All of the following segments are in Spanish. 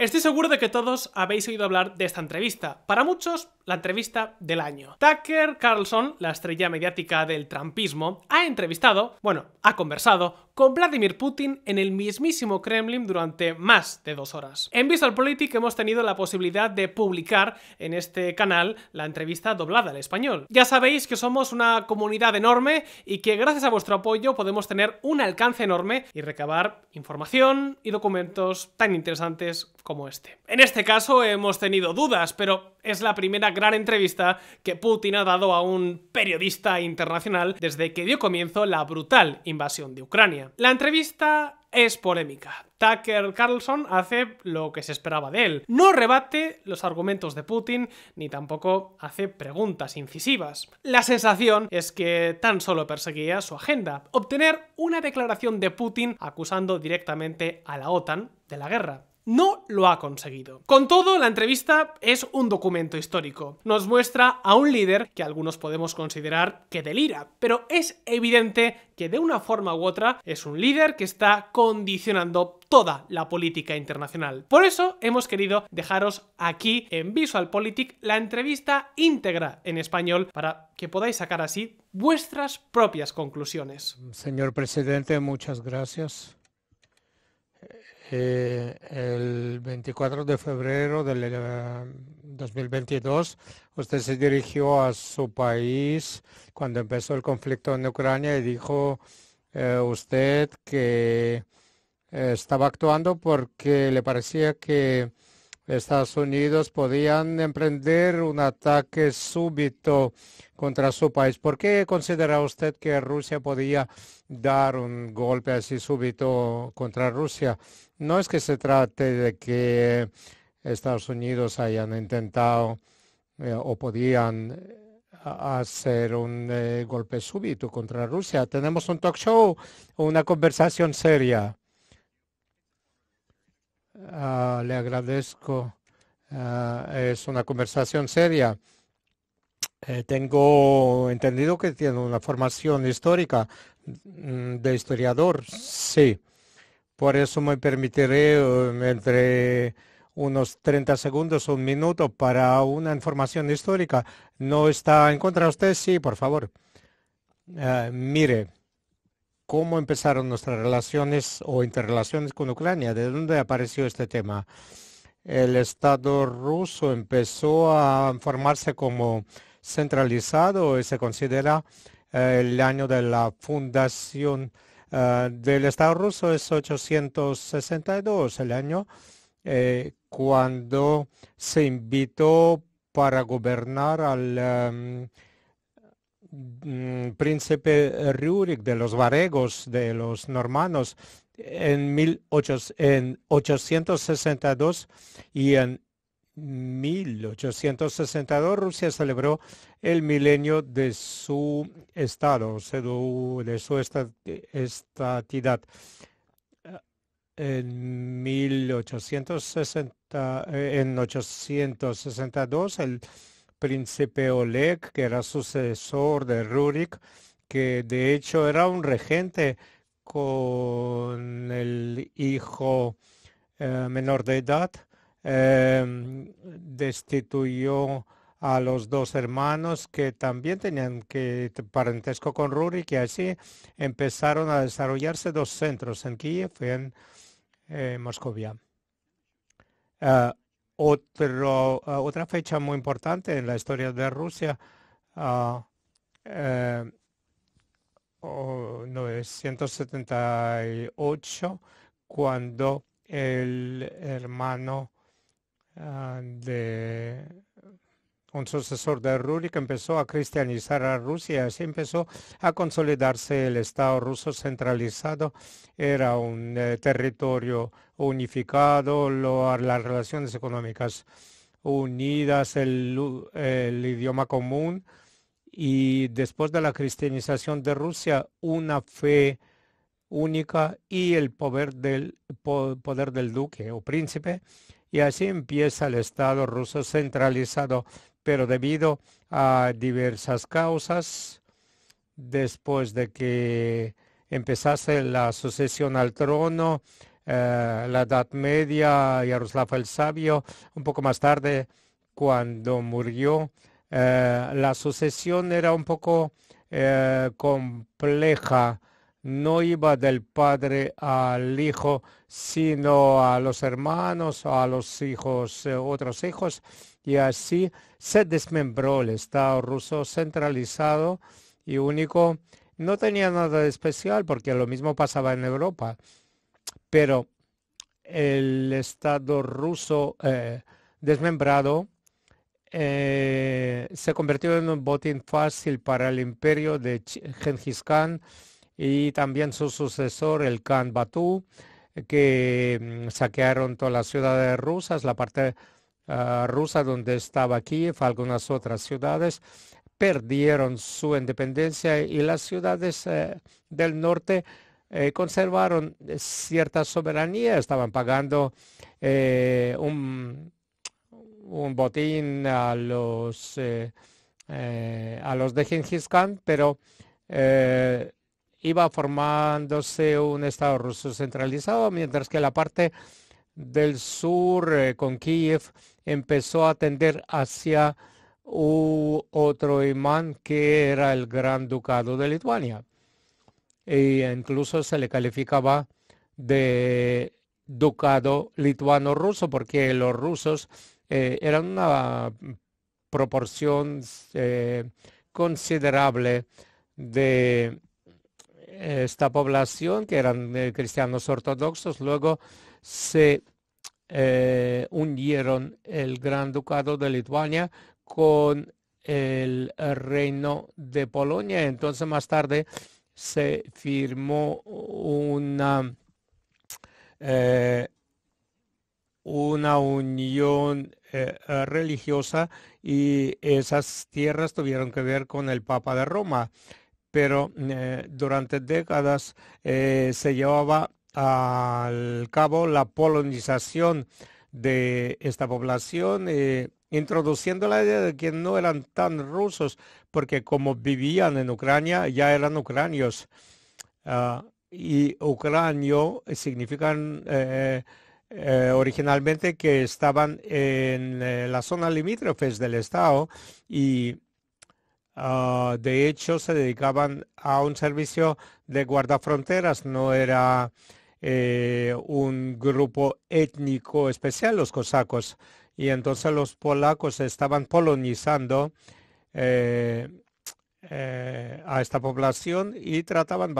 Estoy seguro de que todos habéis oído hablar de esta entrevista. Para muchos, la entrevista del año. Tucker Carlson, la estrella mediática del trumpismo, ha entrevistado, bueno, ha conversado con Vladimir Putin en el mismísimo Kremlin durante más de 2 horas. En VisualPolitik hemos tenido la posibilidad de publicar en este canal la entrevista doblada al español. Ya sabéis que somos una comunidad enorme y que gracias a vuestro apoyo podemos tener un alcance enorme y recabar información y documentos tan interesantes como este. En este caso hemos tenido dudas, pero es la primera gran entrevista que Putin ha dado a un periodista internacional desde que dio comienzo la brutal invasión de Ucrania. La entrevista es polémica. Tucker Carlson hace lo que se esperaba de él. No rebate los argumentos de Putin ni tampoco hace preguntas incisivas. La sensación es que tan solo perseguía su agenda, obtener una declaración de Putin acusando directamente a la OTAN de la guerra. No lo ha conseguido. Con todo, la entrevista es un documento histórico. Nos muestra a un líder que algunos podemos considerar que delira, pero es evidente que de una forma u otra es un líder que está condicionando toda la política internacional. Por eso hemos querido dejaros aquí en VisualPolitik la entrevista íntegra en español para que podáis sacar así vuestras propias conclusiones. Señor presidente, muchas gracias. El 24 de febrero del 2022 usted se dirigió a su país cuando empezó el conflicto en Ucrania y dijo usted que estaba actuando porque le parecía que Estados Unidos podían emprender un ataque súbito contra su país. ¿Por qué considera usted que Rusia podía dar un golpe así súbito contra Rusia? No es que se trate de que Estados Unidos hayan intentado o podían hacer un golpe súbito contra Rusia. Tenemos un talk show o una conversación seria. Le agradezco. Es una conversación seria. Tengo entendido que tiene una formación histórica de historiador. Sí. Por eso me permitiré entre unos 30 segundos, un minuto para una información histórica. ¿No está en contra de usted? Sí, por favor. Mire. ¿Cómo empezaron nuestras relaciones o interrelaciones con Ucrania? ¿De dónde apareció este tema? El Estado ruso empezó a formarse como centralizado y se considera el año de la fundación del Estado ruso es 862, el año cuando se invitó para gobernar al príncipe Rurik de los varegos, de los normanos, en 862 y en 1862 Rusia celebró el milenio de su estado, de su estatidad. En 862 el príncipe Oleg, que era sucesor de Rurik, que de hecho era un regente con el hijo menor de edad, destituyó a los dos hermanos que también tenían parentesco con Rurik, y así empezaron a desarrollarse dos centros en Kiev y en Moscovia. Otra fecha muy importante en la historia de Rusia, 978, cuando el hermano de un sucesor de Rurik empezó a cristianizar a Rusia, así empezó a consolidarse el Estado ruso centralizado. Era un territorio unificado, las relaciones económicas unidas, el idioma común, y después de la cristianización de Rusia, una fe única y el poder del duque o príncipe. Y así empieza el Estado ruso centralizado. Pero debido a diversas causas, después de que empezase la sucesión al trono, la Edad Media, Yaroslav el Sabio, un poco más tarde, cuando murió, la sucesión era un poco compleja. No iba del padre al hijo, sino a los hermanos, a los hijos, otros hijos, y así se desmembró el Estado ruso centralizado y único. No tenía nada de especial porque lo mismo pasaba en Europa, pero el Estado ruso desmembrado se convirtió en un botín fácil para el imperio de Genghis Khan y también su sucesor, el Khan Batu, que saquearon todas las ciudades rusas, la parte rusa donde estaba Kiev, algunas otras ciudades, perdieron su independencia y las ciudades del norte conservaron cierta soberanía, estaban pagando un botín a los de Genghis Khan, pero iba formándose un Estado ruso centralizado, mientras que la parte del sur con Kiev empezó a tender hacia otro imán que era el Gran Ducado de Lituania. E incluso se le calificaba de ducado lituano-ruso porque los rusos eran una proporción considerable de esta población, que eran cristianos ortodoxos. Luego se unieron el Gran Ducado de Lituania con el Reino de Polonia. Entonces más tarde se firmó una unión religiosa y esas tierras tuvieron que ver con el Papa de Roma. Pero durante décadas se llevaba al cabo la polonización de esta población, introduciendo la idea de que no eran tan rusos, porque como vivían en Ucrania, ya eran ucranios. Y ucranio significan originalmente que estaban en la zona limítrofes del Estado y de hecho se dedicaban a un servicio de guardafronteras, no era un grupo étnico especial los cosacos, y entonces los polacos estaban polonizando a esta población y trataban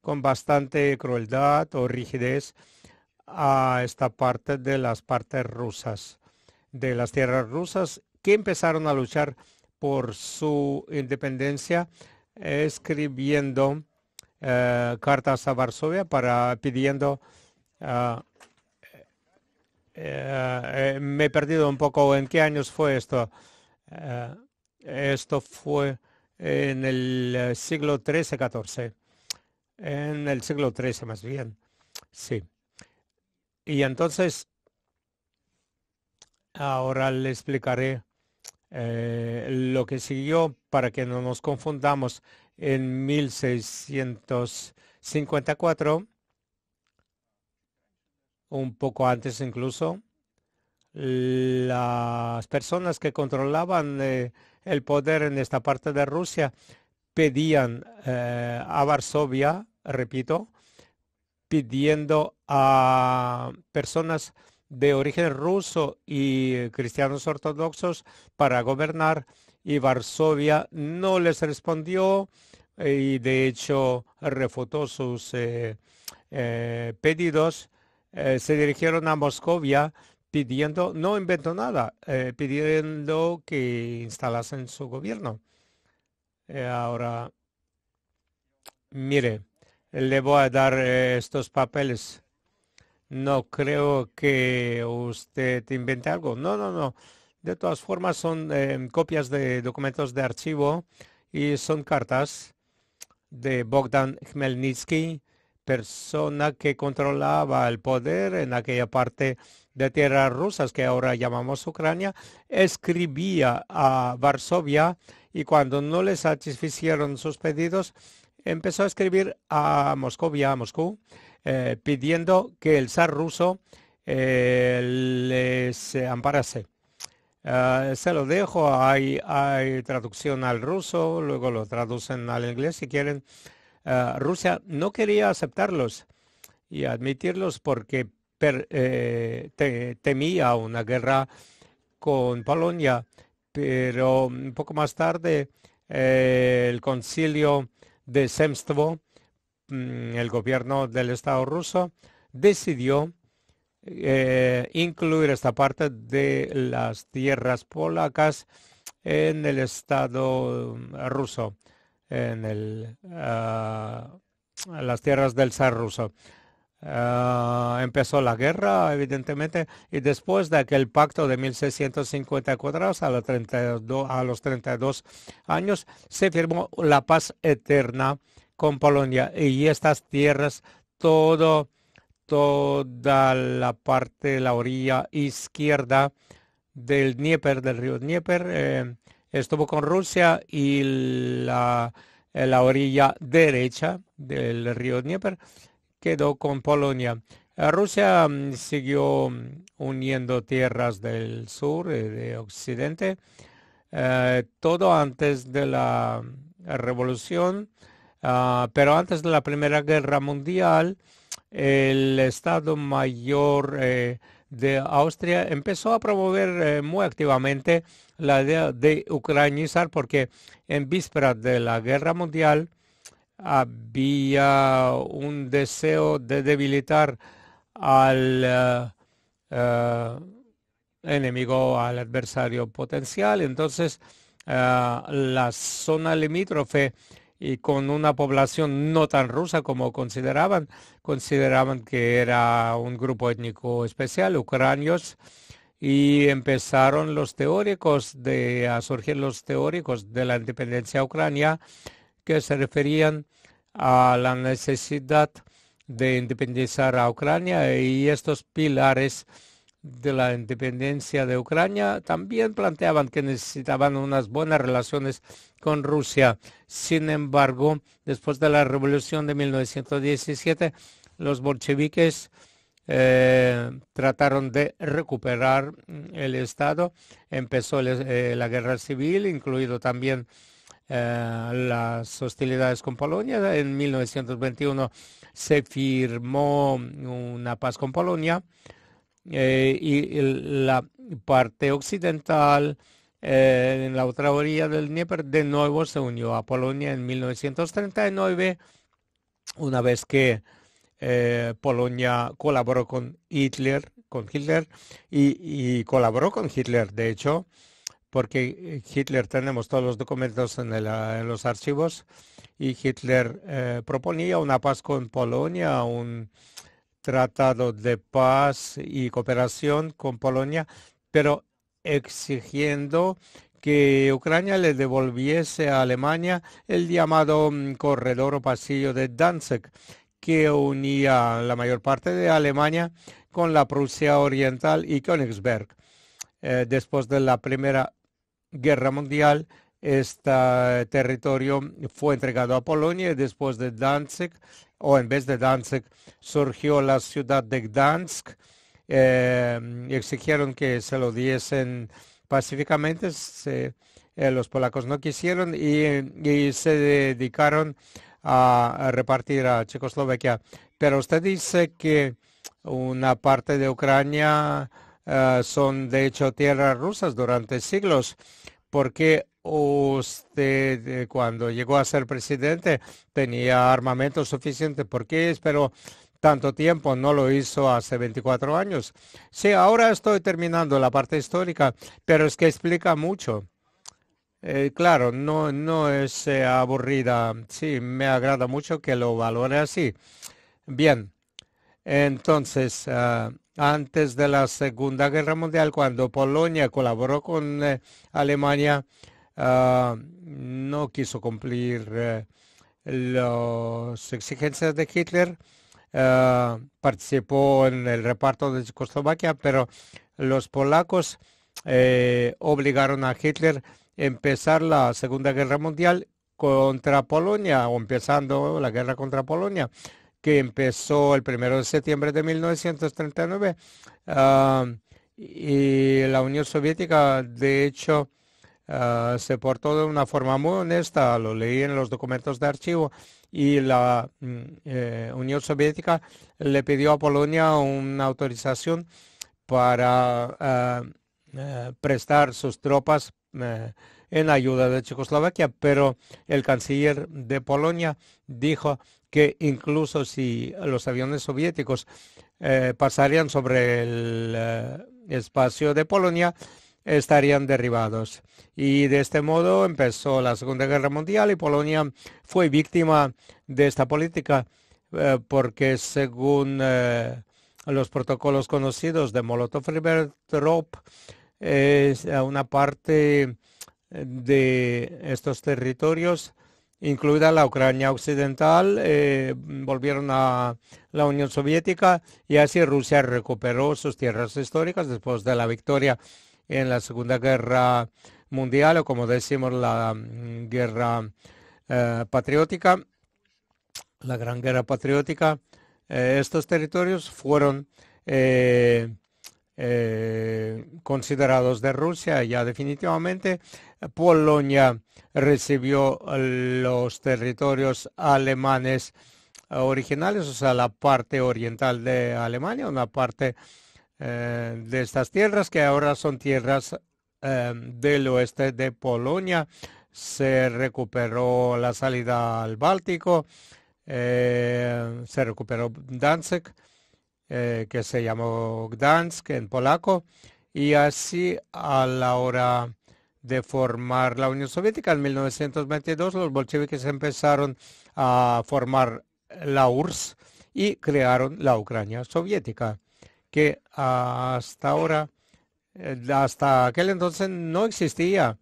con bastante crueldad o rigidez a esta parte de las partes rusas, de las tierras rusas, que empezaron a luchar por su independencia, escribiendo cartas a Varsovia pidiendo... me he perdido un poco en qué años fue esto. Esto fue en el siglo XIII-XIV. En el siglo XIII más bien. Sí. Y entonces, ahora le explicaré lo que siguió para que no nos confundamos. En 1654, un poco antes incluso, las personas que controlaban el poder en esta parte de Rusia pedían a Varsovia, repito, pidiendo a personas de origen ruso y cristianos ortodoxos para gobernar, y Varsovia no les respondió y de hecho refutó sus pedidos. Se dirigieron a Moscovia pidiendo, no inventó nada, pidiendo que instalasen su gobierno. Ahora, mire, le voy a dar estos papeles. No creo que usted invente algo. No, no, no. De todas formas, son copias de documentos de archivo y son cartas de Bogdan Khmelnytsky, persona que controlaba el poder en aquella parte de tierras rusas que ahora llamamos Ucrania. Escribía a Varsovia y cuando no les satisficieron sus pedidos, empezó a escribir a Moscú. pidiendo que el zar ruso les amparase. Se lo dejo, hay traducción al ruso, luego lo traducen al inglés si quieren. Rusia no quería aceptarlos y admitirlos porque temía una guerra con Polonia, pero un poco más tarde el concilio de Semstvo, el gobierno del Estado ruso, decidió incluir esta parte de las tierras polacas en el Estado ruso, en las tierras del zar ruso. Empezó la guerra, evidentemente, y después de aquel pacto de 1654 a los 32 años se firmó la paz eterna con Polonia, y estas tierras, toda la parte, la orilla izquierda del Dnieper, del río Dnieper, estuvo con Rusia, y la orilla derecha del río Dnieper quedó con Polonia. Rusia siguió uniendo tierras del sur y de occidente, todo antes de la revolución, pero antes de la Primera Guerra Mundial, el Estado Mayor de Austria empezó a promover muy activamente la idea de ucranizar, porque en vísperas de la Guerra Mundial había un deseo de debilitar al enemigo, al adversario potencial. Entonces la zona limítrofe, y con una población no tan rusa como consideraban que era un grupo étnico especial, ucranios, y empezaron a surgir los teóricos de la independencia ucrania, que se referían a la necesidad de independizar a Ucrania, y estos pilares de la independencia de Ucrania también planteaban que necesitaban unas buenas relaciones con Rusia. Sin embargo, después de la revolución de 1917, los bolcheviques trataron de recuperar el Estado. Empezó la guerra civil, incluido también las hostilidades con Polonia. En 1921 se firmó una paz con Polonia, y la parte occidental, en la otra orilla del Dnieper, de nuevo se unió a Polonia en 1939, una vez que Polonia colaboró con Hitler, y colaboró con Hitler, de hecho, porque Hitler, tenemos todos los documentos en los archivos, y Hitler proponía una paz con Polonia, un tratado de paz y cooperación con Polonia, pero exigiendo que Ucrania le devolviese a Alemania el llamado corredor o pasillo de Danzig, que unía la mayor parte de Alemania con la Prusia Oriental y Königsberg. Después de la Primera Guerra Mundial, este territorio fue entregado a Polonia, y después de Danzig, o en vez de Danzig, surgió la ciudad de Gdansk. Exigieron que se lo diesen pacíficamente. Los polacos no quisieron, y se dedicaron a repartir a Checoslovaquia. Pero usted dice que una parte de Ucrania son de hecho tierras rusas durante siglos. Porque usted, cuando llegó a ser presidente, tenía armamento suficiente. ¿Por qué esperó tanto tiempo? No lo hizo hace 24 años. Sí, ahora estoy terminando la parte histórica, pero es que explica mucho. Claro, no es aburrida. Sí, me agrada mucho que lo valore así. Bien, entonces, antes de la Segunda Guerra Mundial, cuando Polonia colaboró con Alemania, no quiso cumplir las exigencias de Hitler. Participó en el reparto de Checoslovaquia, pero los polacos obligaron a Hitler a empezar la Segunda Guerra Mundial contra Polonia, o empezando la guerra contra Polonia, que empezó el 1 de septiembre de 1939. Y la Unión Soviética, de hecho, se portó de una forma muy honesta, lo leí en los documentos de archivo, y la Unión Soviética le pidió a Polonia una autorización para prestar sus tropas en ayuda de Checoslovaquia, pero el canciller de Polonia dijo que incluso si los aviones soviéticos pasarían sobre el espacio de Polonia, estarían derribados. Y de este modo empezó la Segunda Guerra Mundial y Polonia fue víctima de esta política porque, según los protocolos conocidos de Molotov-Ribbentrop, una parte de estos territorios, incluida la Ucrania occidental, volvieron a la Unión Soviética, y así Rusia recuperó sus tierras históricas después de la victoria en la Segunda Guerra Mundial, o como decimos, la Guerra Patriótica, la Gran Guerra Patriótica. Estos territorios fueron considerados de Rusia ya definitivamente. Polonia recibió los territorios alemanes originales, o sea, la parte oriental de Alemania, una parte de estas tierras que ahora son tierras del oeste de Polonia. Se recuperó la salida al Báltico, se recuperó Danzig, que se llamó Gdansk en polaco, y así a la hora de formar la Unión Soviética en 1922, los bolcheviques empezaron a formar la URSS y crearon la Ucrania soviética, que hasta ahora, hasta aquel entonces, no existía.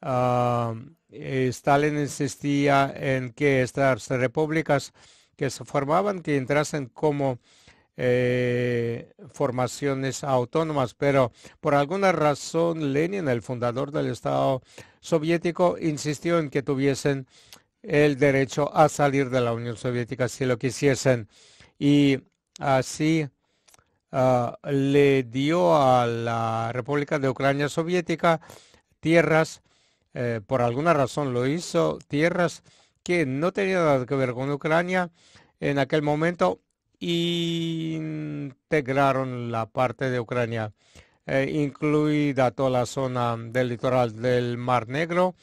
Stalin insistía en que estas repúblicas que se formaban, que entrasen como formaciones autónomas, pero por alguna razón Lenin, el fundador del Estado soviético, insistió en que tuviesen el derecho a salir de la Unión Soviética si lo quisiesen, y así le dio a la República de Ucrania soviética tierras, por alguna razón lo hizo, tierras que no tenían nada que ver con Ucrania en aquel momento, y integraron la parte de Ucrania, incluida toda la zona del litoral del Mar Negro,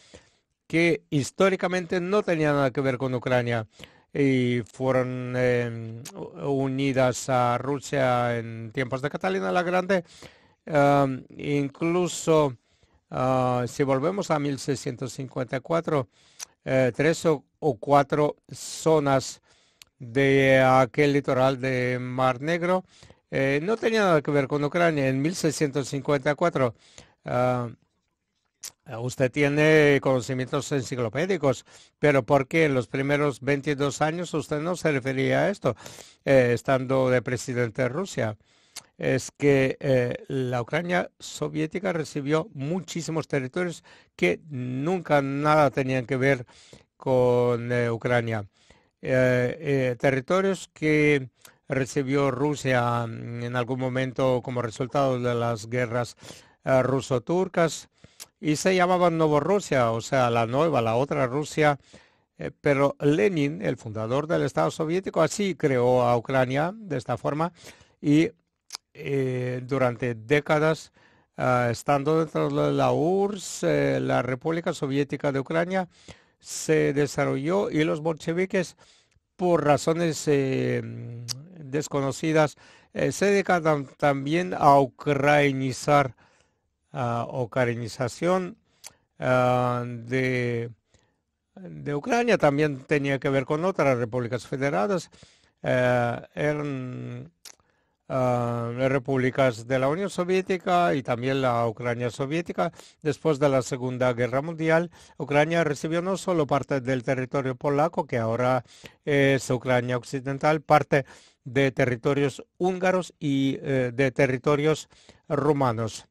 que históricamente no tenía nada que ver con Ucrania, y fueron unidas a Rusia en tiempos de Catalina la Grande. Incluso si volvemos a 1654, 3 o 4 zonas de aquel litoral de Mar Negro no tenía nada que ver con Ucrania. En 1654, usted tiene conocimientos enciclopédicos, pero ¿por qué en los primeros 22 años usted no se refería a esto, estando de presidente de Rusia? Es que la Ucrania soviética recibió muchísimos territorios que nunca nada tenían que ver con Ucrania. Territorios que recibió Rusia en algún momento como resultado de las guerras ruso-turcas, y se llamaban Novorrusia, o sea, la nueva, la otra Rusia, pero Lenin, el fundador del Estado soviético, así creó a Ucrania de esta forma, y durante décadas, estando dentro de la URSS, la República Soviética de Ucrania se desarrolló, y los bolcheviques, por razones desconocidas, se dedicaron también a ucrainizar o karenización de Ucrania. También tenía que ver con otras repúblicas federadas, eran repúblicas de la Unión Soviética y también la Ucrania soviética. Después de la Segunda Guerra Mundial, Ucrania recibió no solo parte del territorio polaco, que ahora es Ucrania occidental, parte de territorios húngaros y de territorios rumanos.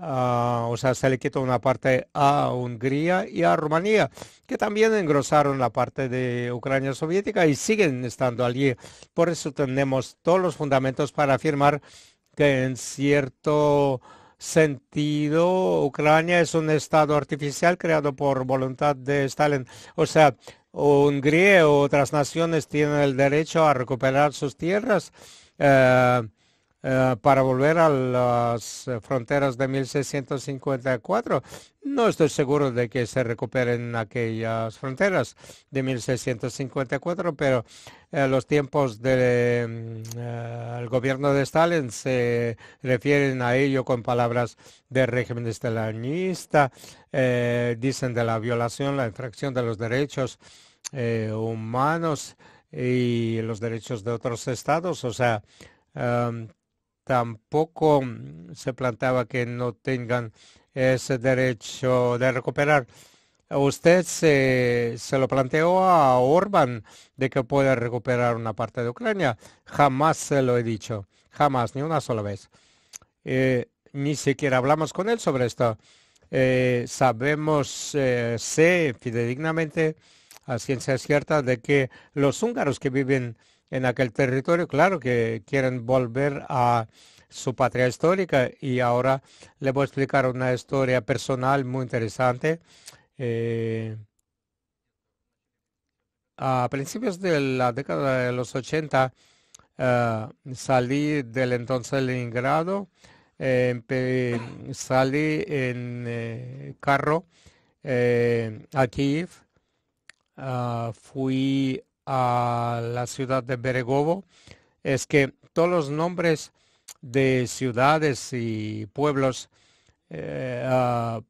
o sea, se le quitó una parte a Hungría y a Rumanía, que también engrosaron la parte de Ucrania soviética y siguen estando allí. Por eso tenemos todos los fundamentos para afirmar que en cierto sentido Ucrania es un estado artificial creado por voluntad de Stalin. O sea, Hungría u otras naciones tienen el derecho a recuperar sus tierras para volver a las fronteras de 1654. No estoy seguro de que se recuperen aquellas fronteras de 1654, pero los tiempos del gobierno de Stalin se refieren a ello con palabras de régimen estalinista, dicen de la violación, la infracción de los derechos humanos y los derechos de otros estados. O sea, tampoco se planteaba que no tengan ese derecho de recuperar. Usted se lo planteó a Orbán de que puede recuperar una parte de Ucrania. Jamás se lo he dicho, jamás, ni una sola vez. Ni siquiera hablamos con él sobre esto. Sabemos, sé fidedignamente, a ciencia cierta, de que los húngaros que viven en aquel territorio, claro que quieren volver a su patria histórica. Y ahora le voy a explicar una historia personal muy interesante. A principios de la década de los 80 salí del entonces Leningrado, salí en carro a Kiev, fui a la ciudad de Beregovo. Es que todos los nombres de ciudades y pueblos lo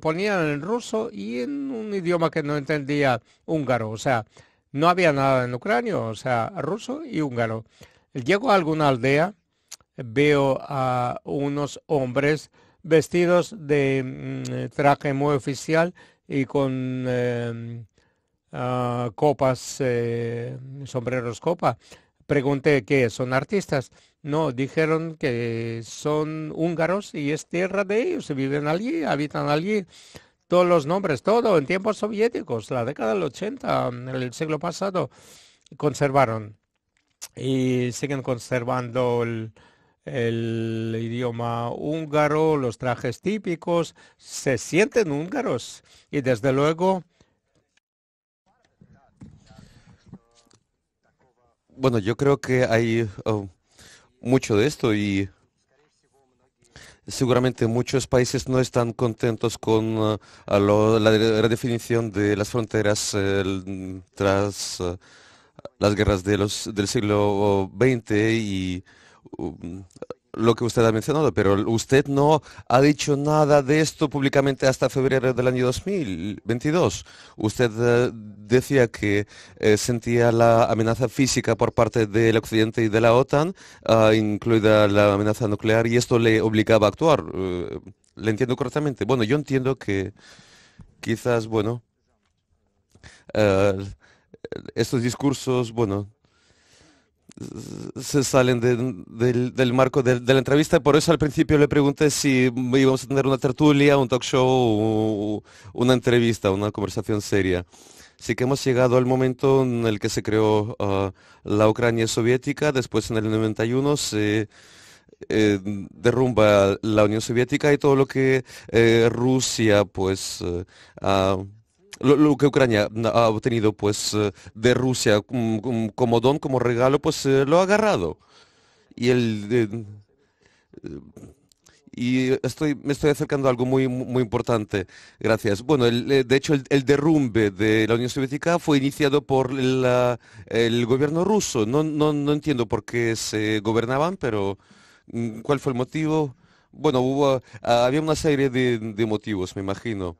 ponían en ruso y en un idioma que no entendía, húngaro. O sea, no había nada en ucranio, o sea, ruso y húngaro. Llego a alguna aldea, veo a unos hombres vestidos de traje muy oficial y con copas, sombreros copa. Pregunté qué son artistas. No, dijeron que son húngaros y es tierra de ellos, viven allí, habitan allí. Todos los nombres, todo en tiempos soviéticos, la década del 80, el siglo pasado, conservaron y siguen conservando el idioma húngaro, los trajes típicos, se sienten húngaros y desde luego. Bueno, yo creo que hay mucho de esto y seguramente muchos países no están contentos con la redefinición de las fronteras tras las guerras del siglo XX y lo que usted ha mencionado, pero usted no ha dicho nada de esto públicamente hasta febrero del año 2022. Usted decía que sentía la amenaza física por parte del occidente y de la OTAN, incluida la amenaza nuclear, y esto le obligaba a actuar. ¿Le entiendo correctamente? Bueno, yo entiendo que quizás, bueno, estos discursos, bueno, se salen del marco de la entrevista. Por eso al principio le pregunté si íbamos a tener una tertulia, un talk show, una entrevista, una conversación seria. Así que hemos llegado al momento en el que se creó la Ucrania soviética. Después, en el 91, se derrumba la Unión Soviética y todo lo que Rusia, pues, lo que Ucrania ha obtenido, pues, de Rusia como don, como regalo, pues lo ha agarrado. Y me estoy acercando a algo muy, muy importante. Gracias. Bueno, de hecho, el derrumbe de la Unión Soviética fue iniciado por el gobierno ruso. No entiendo por qué se gobernaban, pero ¿cuál fue el motivo? Bueno, había una serie de motivos, me imagino.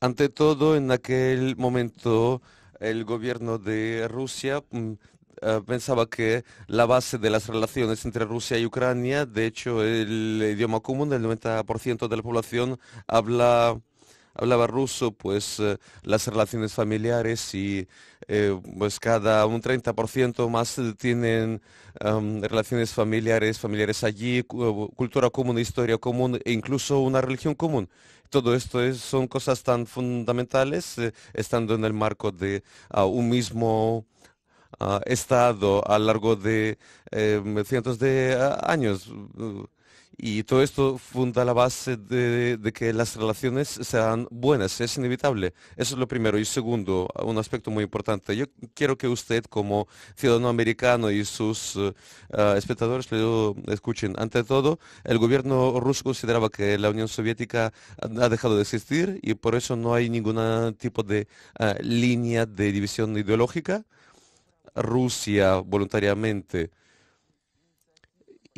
Ante todo, en aquel momento, el gobierno de Rusia pensaba que la base de las relaciones entre Rusia y Ucrania, de hecho, el idioma común, el 90% de la población habla hablaba ruso, pues las relaciones familiares y pues cada un 30% más tienen relaciones familiares allí, cultura común, historia común e incluso una religión común. Todo esto son cosas tan fundamentales, estando en el marco de un mismo estado a lo largo de cientos de años. Y todo esto funda la base de que las relaciones sean buenas, es inevitable. Eso es lo primero. Y segundo, un aspecto muy importante. Yo quiero que usted, como ciudadano americano y sus espectadores, lo escuchen. Ante todo, el gobierno ruso consideraba que la Unión Soviética ha dejado de existir y por eso no hay ningún tipo de línea de división ideológica. Rusia voluntariamente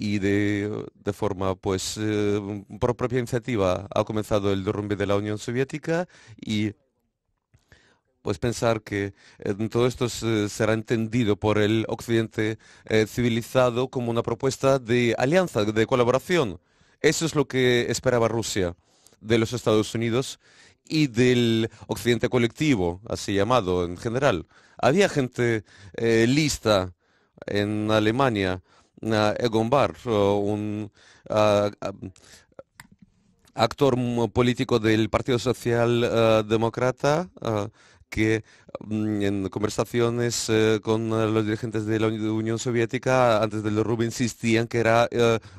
y de forma pues por propia iniciativa ha comenzado el derrumbe de la Unión Soviética y pues pensar que todo esto será entendido por el occidente civilizado como una propuesta de alianza, de colaboración. Eso es lo que esperaba Rusia de los Estados Unidos y del occidente colectivo, así llamado en general. Había gente lista en Alemania. Egon Bahr, un actor político del Partido Socialdemócrata, que en conversaciones con los dirigentes de la Unión Soviética antes del derrumbe insistían que era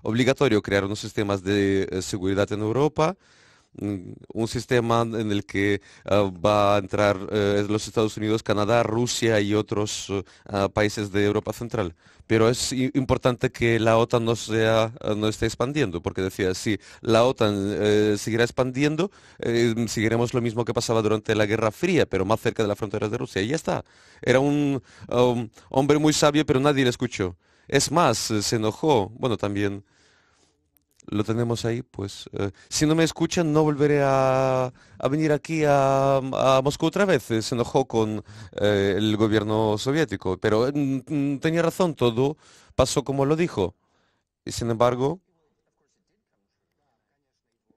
obligatorio crear unos sistemas de seguridad en Europa, un sistema en el que va a entrar los Estados Unidos, Canadá, Rusia y otros países de Europa Central. Pero es importante que la OTAN no esté expandiendo, porque decía, si la OTAN seguirá expandiendo, seguiremos lo mismo que pasaba durante la Guerra Fría, pero más cerca de las fronteras de Rusia. Y ya está. Era un hombre muy sabio, pero nadie le escuchó. Es más, se enojó. Bueno, también lo tenemos ahí, pues si no me escuchan no volveré a venir aquí a Moscú otra vez. Se enojó con el gobierno soviético, pero tenía razón, todo pasó como lo dijo. Y sin embargo,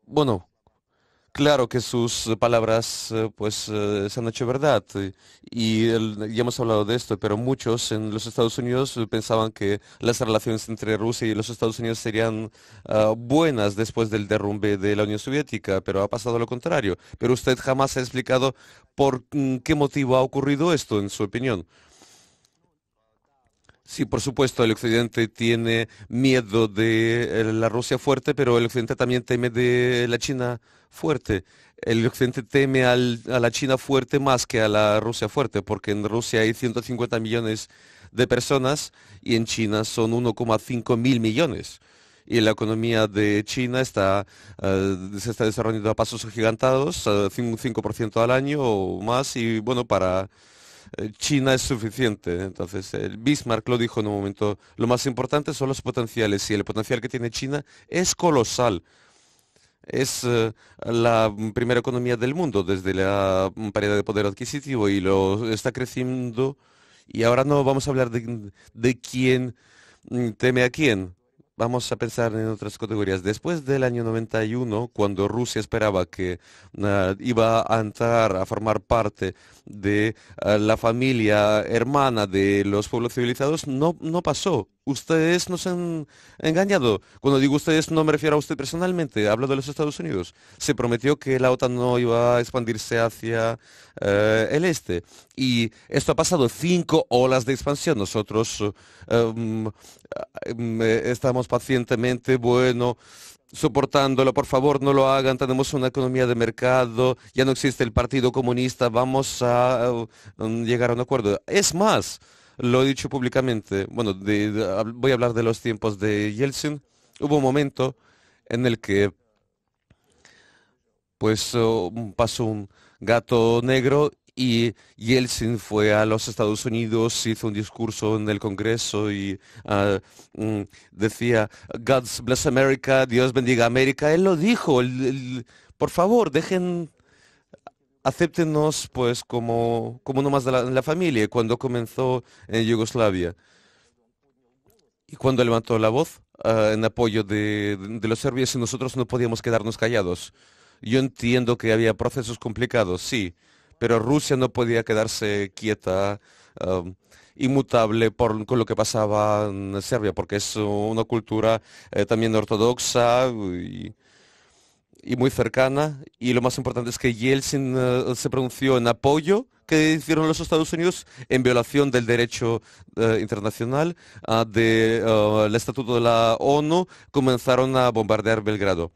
bueno, claro que sus palabras pues se han hecho verdad y ya hemos hablado de esto, pero muchos en los Estados Unidos pensaban que las relaciones entre Rusia y los Estados Unidos serían buenas después del derrumbe de la Unión Soviética, pero ha pasado lo contrario. Pero usted jamás ha explicado por qué motivo ha ocurrido esto, en su opinión. Sí, por supuesto, el occidente tiene miedo de la Rusia fuerte, pero el occidente también teme de la China fuerte. El occidente teme a la China fuerte más que a la Rusia fuerte, porque en Rusia hay 150 millones de personas y en China son 1,5 mil millones. Y la economía de China se está desarrollando a pasos agigantados, un 5% al año o más, y bueno, para China es suficiente. Entonces, Bismarck lo dijo en un momento, lo más importante son los potenciales, y el potencial que tiene China es colosal. Es la primera economía del mundo desde la paridad de poder adquisitivo y lo está creciendo. Y ahora no vamos a hablar de quién teme a quién. Vamos a pensar en otras categorías. Después del año 91, cuando Rusia esperaba que iba a entrar a formar parte de la familia hermana de los pueblos civilizados, no pasó. Ustedes nos han engañado. Cuando digo ustedes, no me refiero a usted personalmente, hablo de los Estados Unidos. Se prometió que la OTAN no iba a expandirse hacia el este. Y esto ha pasado, 5 olas de expansión. Nosotros estamos pacientemente, bueno, soportándolo. Por favor, no lo hagan, tenemos una economía de mercado, ya no existe el Partido Comunista, vamos a llegar a un acuerdo. Es más, lo he dicho públicamente, bueno, voy a hablar de los tiempos de Yeltsin. Hubo un momento en el que pues pasó un gato negro y Yeltsin fue a los Estados Unidos, hizo un discurso en el Congreso y decía, God bless America, Dios bendiga a América. Él lo dijo, por favor, acéptenos pues como uno más de la familia, cuando comenzó en Yugoslavia. Y cuando levantó la voz en apoyo de los serbios, y nosotros no podíamos quedarnos callados. Yo entiendo que había procesos complicados, sí, pero Rusia no podía quedarse quieta, inmutable con lo que pasaba en Serbia, porque es una cultura también ortodoxa y muy cercana. Y lo más importante es que Yeltsin se pronunció en apoyo que hicieron los Estados Unidos en violación del derecho internacional, del Estatuto de la ONU. Comenzaron a bombardear Belgrado.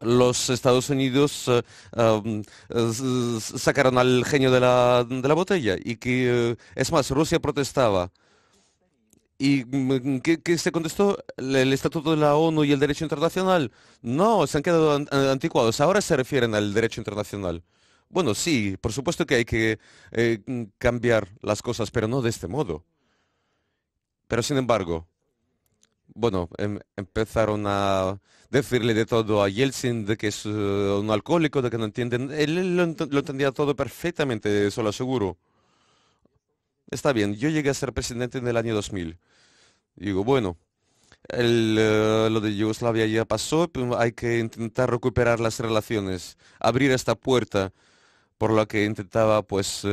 Los Estados Unidos sacaron al genio de la botella y que, es más, Rusia protestaba. ¿Y qué se contestó? ¿El Estatuto de la ONU y el derecho internacional? No, se han quedado anticuados. Ahora se refieren al derecho internacional. Bueno, sí, por supuesto que hay que cambiar las cosas, pero no de este modo. Pero sin embargo, bueno, empezaron a decirle de todo a Yeltsin, de que es un alcohólico, de que no entienden. Él lo entendía todo perfectamente, eso lo aseguro. Está bien, yo llegué a ser presidente en el año 2000. Digo, bueno, lo de Yugoslavia ya pasó, hay que intentar recuperar las relaciones, abrir esta puerta por la que intentaba pues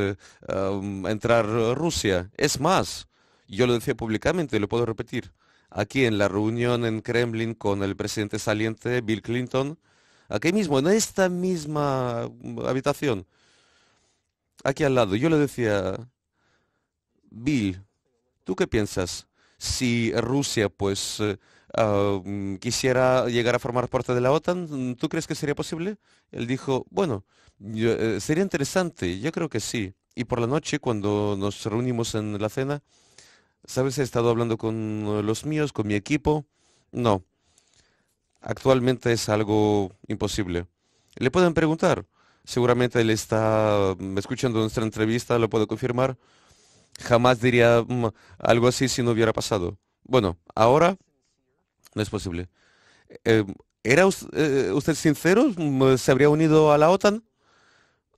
entrar Rusia. Es más, yo lo decía públicamente, lo puedo repetir, aquí en la reunión en Kremlin con el presidente saliente, Bill Clinton, aquí mismo, en esta misma habitación, aquí al lado, yo le decía: Bill, ¿tú qué piensas? Si Rusia pues quisiera llegar a formar parte de la OTAN, ¿tú crees que sería posible? Él dijo, bueno, sería interesante, yo creo que sí. Y por la noche, cuando nos reunimos en la cena, ¿sabes? He estado hablando con los míos, con mi equipo. No, actualmente es algo imposible. Le pueden preguntar, seguramente él está escuchando nuestra entrevista, lo puedo confirmar. Jamás diría algo así si no hubiera pasado. Bueno, ahora no es posible. ¿Era usted sincero? ¿Se habría unido a la OTAN?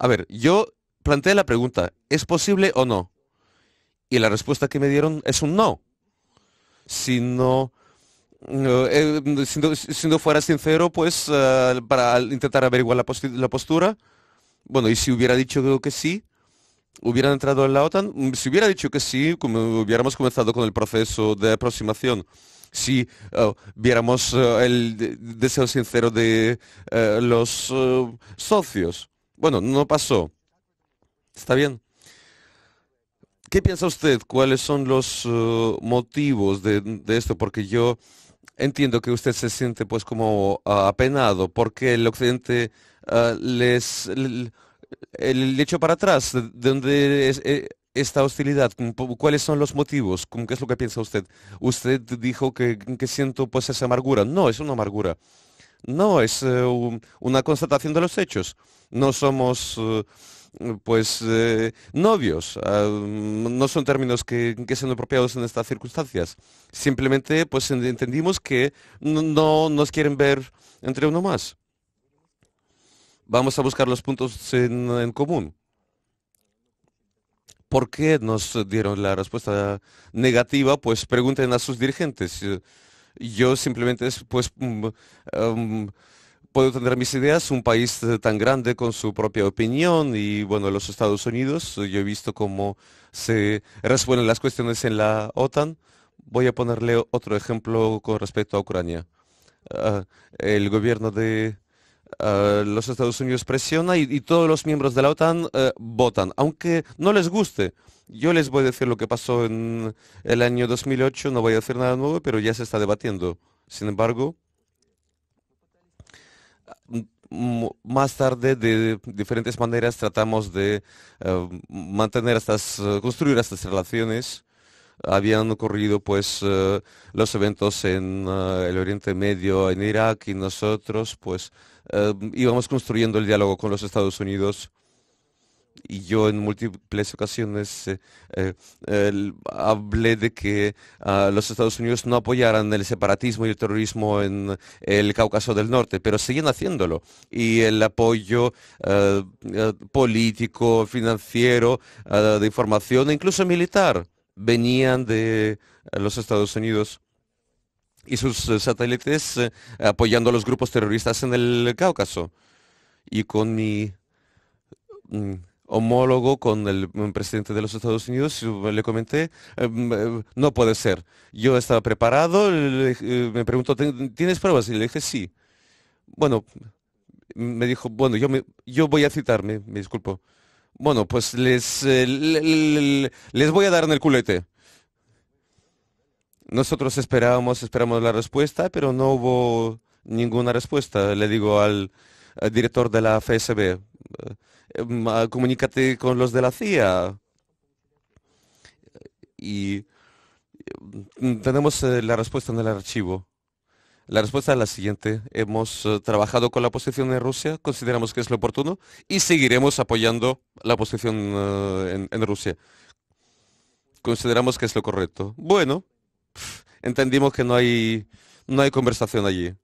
A ver, yo planteé la pregunta, ¿es posible o no? Y la respuesta que me dieron es un no. Si no fuera sincero, pues para intentar averiguar la postura, bueno, y si hubiera dicho que sí, ¿hubieran entrado en la OTAN? Si hubiera dicho que sí, como hubiéramos comenzado con el proceso de aproximación. Si viéramos el deseo sincero de los socios. Bueno, no pasó. Está bien. ¿Qué piensa usted? ¿Cuáles son los motivos de esto? Porque yo entiendo que usted se siente pues como apenado, porque el Occidente le echó para atrás. ¿De dónde es esta hostilidad? ¿Cuáles son los motivos? ¿Qué es lo que piensa usted? Usted dijo que siento pues esa amargura. No, es una amargura. No, es una constatación de los hechos. No somos pues novios. No son términos que sean apropiados en estas circunstancias. Simplemente pues entendimos que no nos quieren ver entre uno más. Vamos a buscar los puntos en común. ¿Por qué nos dieron la respuesta negativa? Pues pregunten a sus dirigentes. Yo simplemente pues, puedo tener mis ideas. Un país tan grande con su propia opinión y, bueno, los Estados Unidos. Yo he visto cómo se resuelven las cuestiones en la OTAN. Voy a ponerle otro ejemplo con respecto a Ucrania. El gobierno de los Estados Unidos presiona y todos los miembros de la OTAN votan, aunque no les guste. Yo les voy a decir lo que pasó en el año 2008, no voy a decir nada nuevo, pero ya se está debatiendo. Sin embargo, más tarde, de diferentes maneras, tratamos de mantener construir estas relaciones. Habían ocurrido pues los eventos en el Oriente Medio, en Irak, y nosotros pues íbamos construyendo el diálogo con los Estados Unidos. Y yo en múltiples ocasiones hablé de que los Estados Unidos no apoyaran el separatismo y el terrorismo en el Cáucaso del Norte, pero siguen haciéndolo. Y el apoyo político, financiero, de información e incluso militar venían de los Estados Unidos y sus satélites apoyando a los grupos terroristas en el Cáucaso. y con mi homólogo, con el presidente de los Estados Unidos, le comenté, no puede ser. Yo estaba preparado, me preguntó, ¿tienes pruebas? Y le dije, sí. Bueno, me dijo, bueno, yo voy a citarme, me disculpo. Bueno, pues les voy a dar en el culete. Nosotros esperamos la respuesta, pero no hubo ninguna respuesta. Le digo al director de la FSB, comunícate con los de la CIA. Y tenemos la respuesta en el archivo. La respuesta es la siguiente. Hemos trabajado con la oposición en Rusia, consideramos que es lo oportuno y seguiremos apoyando la oposición en Rusia. Consideramos que es lo correcto. Bueno, entendimos que no hay conversación allí.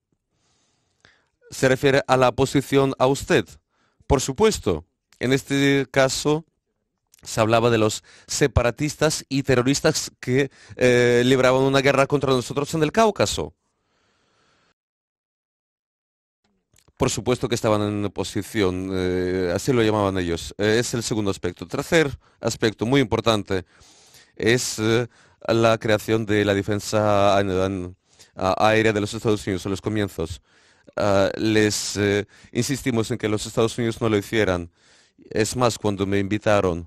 ¿Se refiere a la oposición a usted? Por supuesto. En este caso se hablaba de los separatistas y terroristas que libraban una guerra contra nosotros en el Cáucaso. Por supuesto que estaban en oposición, así lo llamaban ellos. Es el segundo aspecto. Tercer aspecto, muy importante, es la creación de la defensa aérea de los Estados Unidos en los comienzos. Les insistimos en que los Estados Unidos no lo hicieran. Es más, cuando me invitaron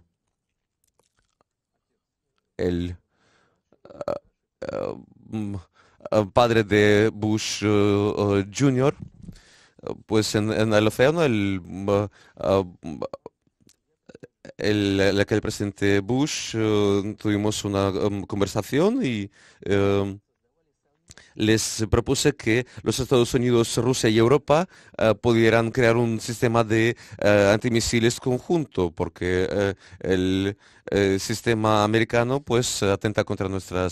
el padre de Bush Jr., pues en el océano, el presidente Bush, tuvimos una conversación y les propuse que los Estados Unidos, Rusia y Europa pudieran crear un sistema de antimisiles conjunto, porque el sistema americano pues atenta contra nuestra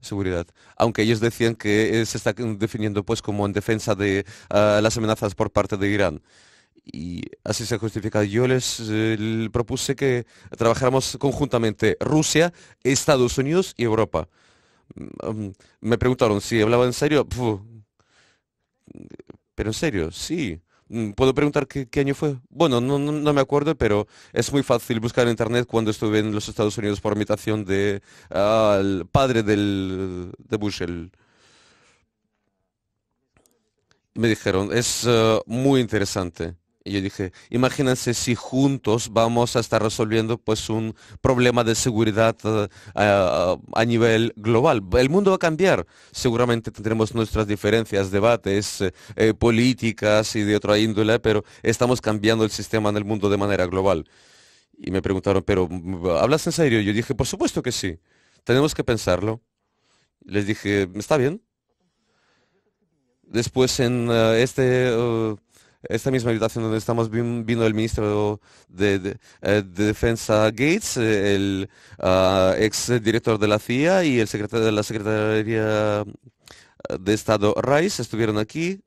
seguridad. Aunque ellos decían que se está definiendo pues como en defensa de las amenazas por parte de Irán. Y así se justifica. Yo les propuse que trabajáramos conjuntamente Rusia, Estados Unidos y Europa. Me preguntaron si hablaba en serio. Puf. Pero en serio, sí. ¿Puedo preguntar qué año fue? Bueno, no me acuerdo, pero es muy fácil buscar en internet cuando estuve en los Estados Unidos por invitación de al padre de Bush. Me dijeron, es muy interesante. Y yo dije, imagínense si juntos vamos a estar resolviendo pues un problema de seguridad a nivel global. El mundo va a cambiar. Seguramente tendremos nuestras diferencias, debates, políticas y de otra índole, pero estamos cambiando el sistema en el mundo de manera global. Y me preguntaron, ¿pero hablas en serio? Yo dije, por supuesto que sí. Tenemos que pensarlo. Les dije, ¿está bien? Después en esta misma habitación donde estamos vino el ministro de Defensa Gates, el ex director de la CIA y el secretario de la Secretaría de Estado Rice. Estuvieron aquí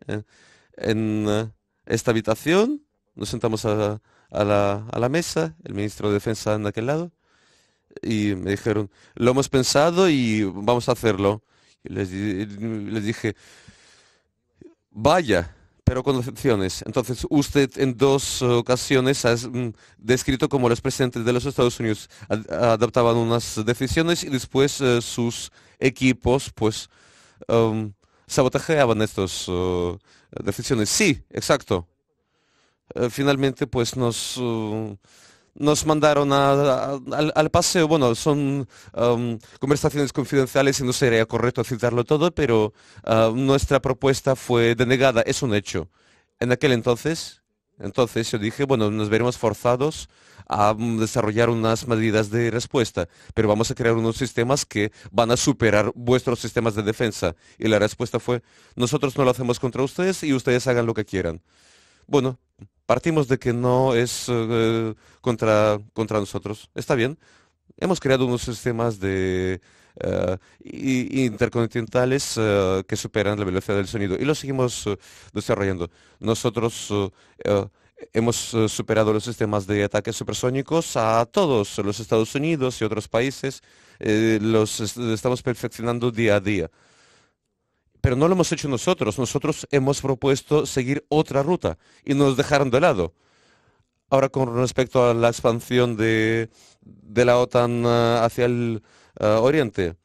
en esta habitación. Nos sentamos a la mesa, el ministro de Defensa en aquel lado, y me dijeron, lo hemos pensado y vamos a hacerlo. Y les dije, vaya, pero con excepciones. Entonces, usted en dos ocasiones ha descrito como los presidentes de los Estados Unidos adoptaban unas decisiones y después sus equipos pues sabotajeaban estas decisiones. Sí, exacto. Finalmente pues nos mandaron al paseo. Bueno, son conversaciones confidenciales y no sería correcto citarlo todo, pero nuestra propuesta fue denegada, es un hecho. En aquel entonces yo dije, bueno, nos veremos forzados a desarrollar unas medidas de respuesta, pero vamos a crear unos sistemas que van a superar vuestros sistemas de defensa. Y la respuesta fue, nosotros no lo hacemos contra ustedes y ustedes hagan lo que quieran. Bueno, partimos de que no es contra nosotros. Está bien. Hemos creado unos sistemas de intercontinentales que superan la velocidad del sonido y los seguimos desarrollando. Nosotros hemos superado los sistemas de ataques supersónicos a todos los Estados Unidos y otros países. Los estamos perfeccionando día a día. Pero no lo hemos hecho nosotros. Nosotros hemos propuesto seguir otra ruta y nos dejaron de lado. Ahora, con respecto a la expansión de la OTAN hacia el Oriente,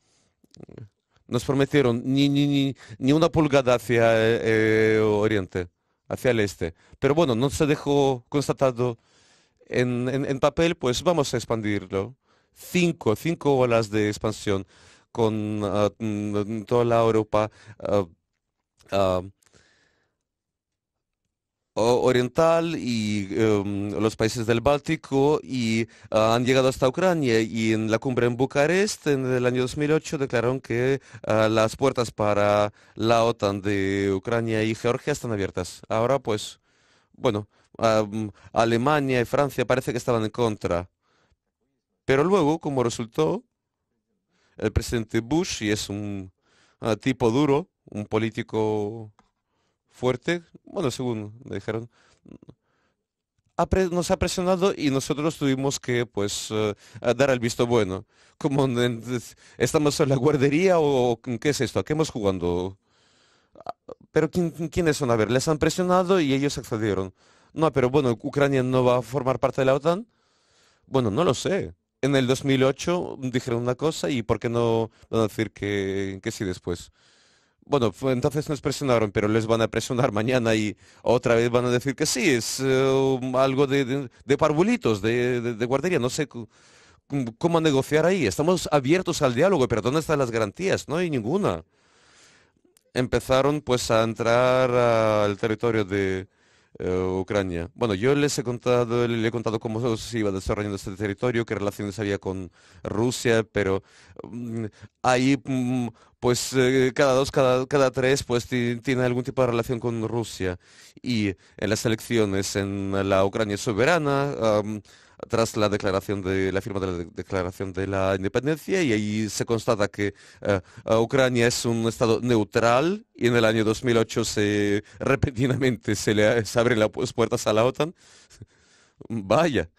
nos prometieron ni una pulgada hacia Oriente, hacia el Este. Pero bueno, no se dejó constatado en papel, pues vamos a expandirlo. Cinco olas de expansión con toda la Europa oriental y los países del Báltico, y han llegado hasta Ucrania, y en la cumbre en Bucarest en el año 2008 declararon que las puertas para la OTAN de Ucrania y Georgia están abiertas. Ahora pues, bueno, Alemania y Francia parece que estaban en contra, pero luego, como resultó, el presidente Bush, y es un tipo duro, un político fuerte, bueno, según me dijeron, nos ha presionado y nosotros tuvimos que, pues, dar el visto bueno. Como estamos en la guardería, o ¿qué es esto? ¿A qué hemos jugando? Pero ¿quiénes son? A ver, les han presionado y ellos accedieron. No, pero bueno, Ucrania no va a formar parte de la OTAN. Bueno, no lo sé. En el 2008 dijeron una cosa, y ¿por qué no van a decir que sí después? Bueno, entonces nos presionaron, pero les van a presionar mañana y otra vez van a decir que sí. Es algo de parvulitos, de guardería. No sé cómo negociar ahí. Estamos abiertos al diálogo, pero ¿dónde están las garantías? No hay ninguna. Empezaron pues a entrar al territorio de Ucrania. Bueno, yo les he contado cómo se iba desarrollando este territorio, qué relaciones había con Rusia, pero ahí pues cada tres pues tiene algún tipo de relación con Rusia. Y en las elecciones en la Ucrania soberana, tras la firma de la declaración de la independencia, y ahí se constata que Ucrania es un estado neutral, y en el año 2008 se abren las puertas a la OTAN. Vaya,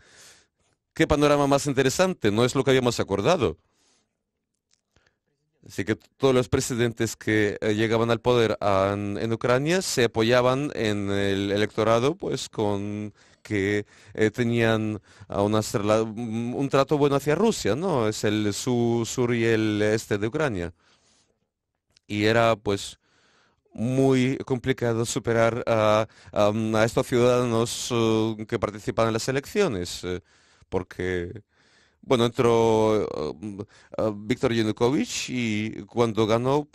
qué panorama más interesante, no es lo que habíamos acordado. Así que todos los presidentes que llegaban al poder en Ucrania se apoyaban en el electorado, pues con que tenían un trato bueno hacia Rusia, ¿no? Es el sur y el este de Ucrania. Y era pues muy complicado superar a estos ciudadanos que participan en las elecciones, porque... Bueno, entró Víktor Yanukovych, y cuando ganó,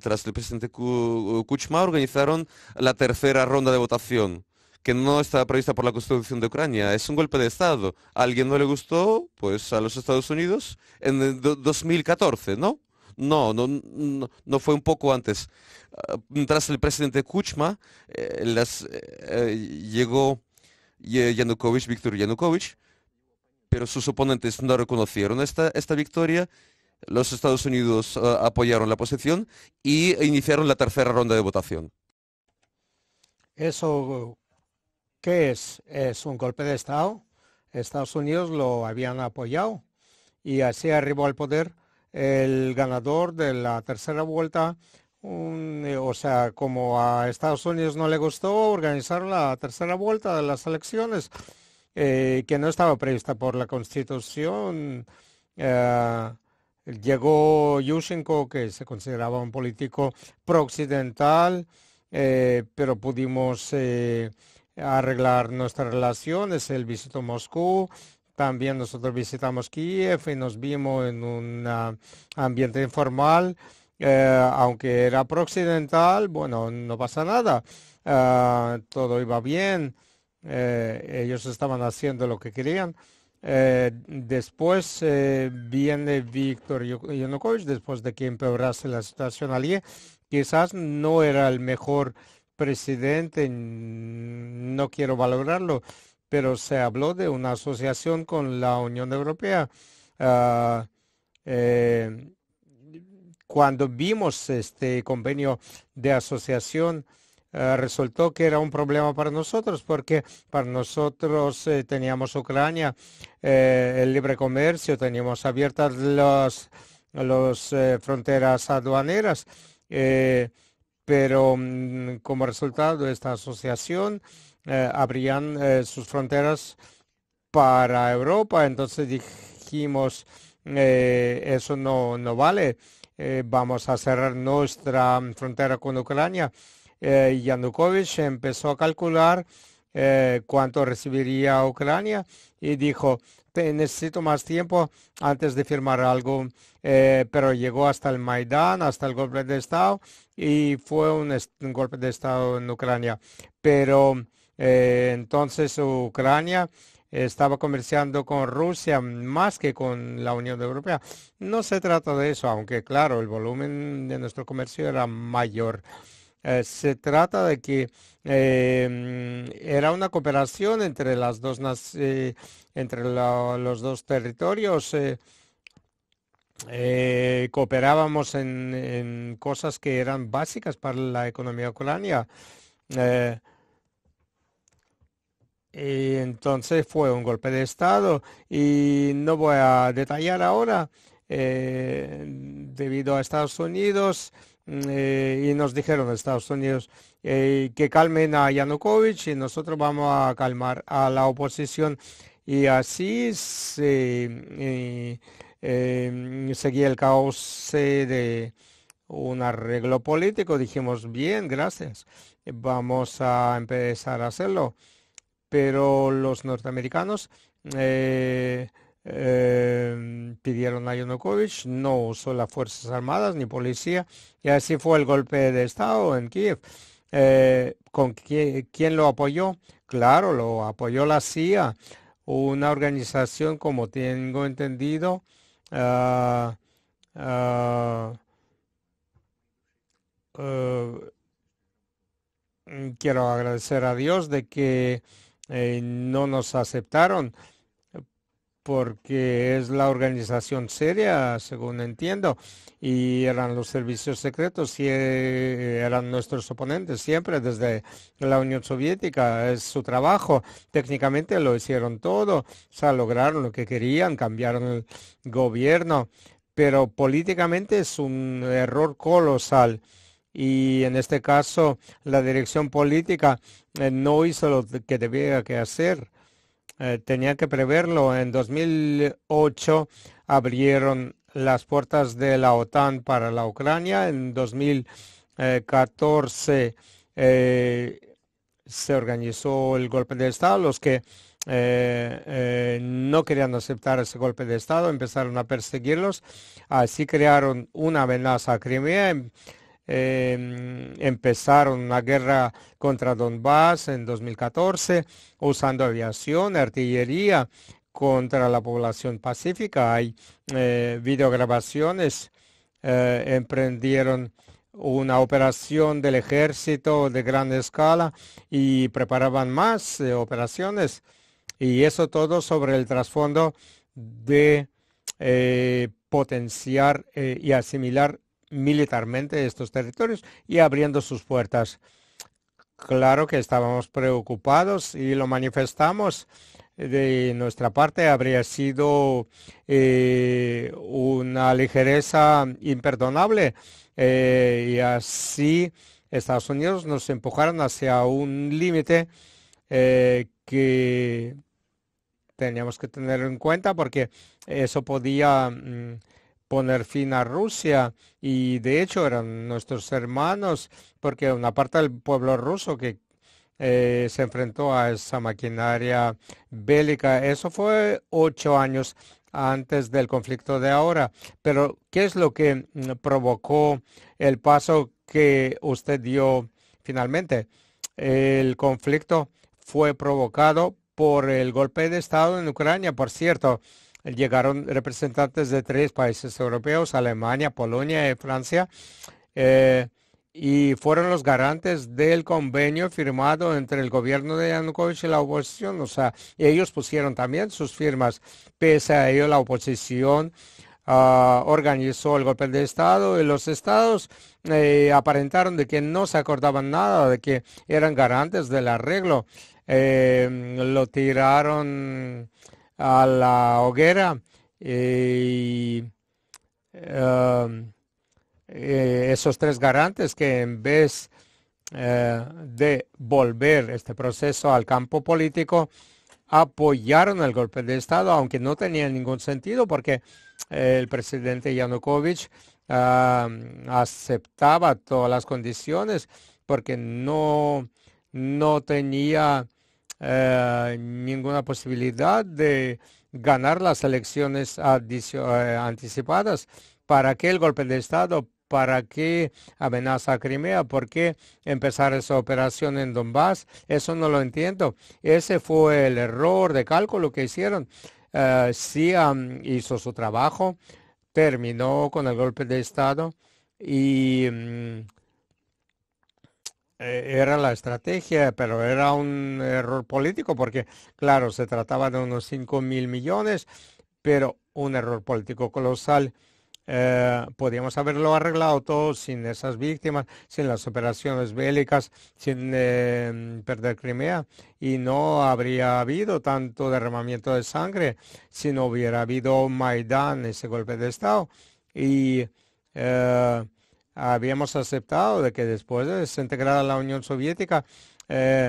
tras el presidente Kuchma, organizaron la tercera ronda de votación, que no estaba prevista por la Constitución de Ucrania. Es un golpe de Estado. ¿A alguien no le gustó? Pues a los Estados Unidos en el 2014, ¿no? No, fue un poco antes. Tras el presidente Kuchma, llegó Yanukovych, Víktor Yanukovych, pero sus oponentes no reconocieron esta victoria. Los Estados Unidos apoyaron la posición y iniciaron la tercera ronda de votación. ¿Eso qué es? ¿Es un golpe de Estado? Estados Unidos lo habían apoyado, y así arribó al poder el ganador de la tercera vuelta. O sea, como a Estados Unidos no le gustó, organizaron la tercera vuelta de las elecciones, que no estaba prevista por la Constitución. Llegó Yushchenko, que se consideraba un político pro-occidental, pero pudimos arreglar nuestras relaciones. Él visitó Moscú, también nosotros visitamos Kiev y nos vimos en un ambiente informal. Aunque era pro-occidental, bueno, no pasa nada, todo iba bien. Ellos estaban haciendo lo que querían. Después viene Víktor Yanukovych, después de que empeorase la situación allí. Quizás no era el mejor presidente, no quiero valorarlo, pero se habló de una asociación con la Unión Europea. Cuando vimos este convenio de asociación, resultó que era un problema para nosotros, porque para nosotros teníamos Ucrania, el libre comercio, teníamos abiertas las fronteras aduaneras, pero como resultado de esta asociación abrían sus fronteras para Europa. Entonces dijimos, eso no vale, vamos a cerrar nuestra frontera con Ucrania. Yanukovych empezó a calcular cuánto recibiría Ucrania y dijo, necesito más tiempo antes de firmar algo, pero llegó hasta el Maidán, hasta el golpe de Estado, y fue un golpe de Estado en Ucrania. Pero entonces Ucrania estaba comerciando con Rusia más que con la Unión Europea. No se trata de eso, aunque claro, el volumen de nuestro comercio era mayor. Se trata de que era una cooperación entre las dos entre los dos territorios. Cooperábamos en cosas que eran básicas para la economía ucrania. Y entonces fue un golpe de Estado, y no voy a detallar ahora, debido a Estados Unidos, y nos dijeron a Estados Unidos que calmen a Yanukovych y nosotros vamos a calmar a la oposición. Y así seguía el caos de un arreglo político. Dijimos, bien, gracias, vamos a empezar a hacerlo. Pero los norteamericanos pidieron a Yanukovych, no usó las Fuerzas Armadas ni policía, y así fue el golpe de Estado en Kiev. ¿Con quién lo apoyó? Claro, lo apoyó la CIA, una organización, como tengo entendido, quiero agradecer a Dios de que no nos aceptaron, porque es la organización seria, según entiendo, y eran los servicios secretos y eran nuestros oponentes siempre desde la Unión Soviética. Es su trabajo, técnicamente lo hicieron todo, o sea, lograron lo que querían, cambiaron el gobierno, pero políticamente es un error colosal. Y en este caso la dirección política no hizo lo que debía que hacer. Tenía que preverlo. En 2008 abrieron las puertas de la OTAN para la Ucrania. En 2014 se organizó el golpe de Estado. Los que no querían aceptar ese golpe de Estado empezaron a perseguirlos. Así crearon una amenaza a Crimea. Empezaron una guerra contra Donbass en 2014 usando aviación, artillería contra la población pacífica. Hay videograbaciones. Emprendieron una operación del ejército de gran escala y preparaban más operaciones. Y eso todo sobre el trasfondo de potenciar y asimilar militarmente estos territorios y abriendo sus puertas. Claro que estábamos preocupados y lo manifestamos. De nuestra parte habría sido una ligereza imperdonable, y así Estados Unidos nos empujaron hacia un límite que teníamos que tener en cuenta, porque eso podía poner fin a Rusia, y de hecho eran nuestros hermanos, porque una parte del pueblo ruso que se enfrentó a esa maquinaria bélica. Eso fue 8 años antes del conflicto de ahora. Pero ¿qué es lo que provocó el paso que usted dio finalmente? El conflicto fue provocado por el golpe de Estado en Ucrania, por cierto. Llegaron representantes de 3 países europeos, Alemania, Polonia y Francia, y fueron los garantes del convenio firmado entre el gobierno de Yanukovych y la oposición. O sea, ellos pusieron también sus firmas. Pese a ello, la oposición organizó el golpe de Estado, y los estados aparentaron de que no se acordaban nada, de que eran garantes del arreglo. Lo tiraron a la hoguera, y esos tres garantes que en vez de volver este proceso al campo político, apoyaron el golpe de Estado, aunque no tenía ningún sentido porque el presidente Yanukovych aceptaba todas las condiciones porque no tenía ninguna posibilidad de ganar las elecciones anticipadas. ¿Para qué el golpe de Estado? ¿Para qué amenaza a Crimea? ¿Por qué empezar esa operación en Donbass? Eso no lo entiendo. Ese fue el error de cálculo que hicieron. Siam hizo su trabajo, terminó con el golpe de Estado y era la estrategia, pero era un error político porque, claro, se trataba de unos 5.000 millones, pero un error político colosal. Podríamos haberlo arreglado todo sin esas víctimas, sin las operaciones bélicas, sin perder Crimea, y no habría habido tanto derramamiento de sangre si no hubiera habido Maidán, ese golpe de Estado, y habíamos aceptado de que después de desintegrar la Unión Soviética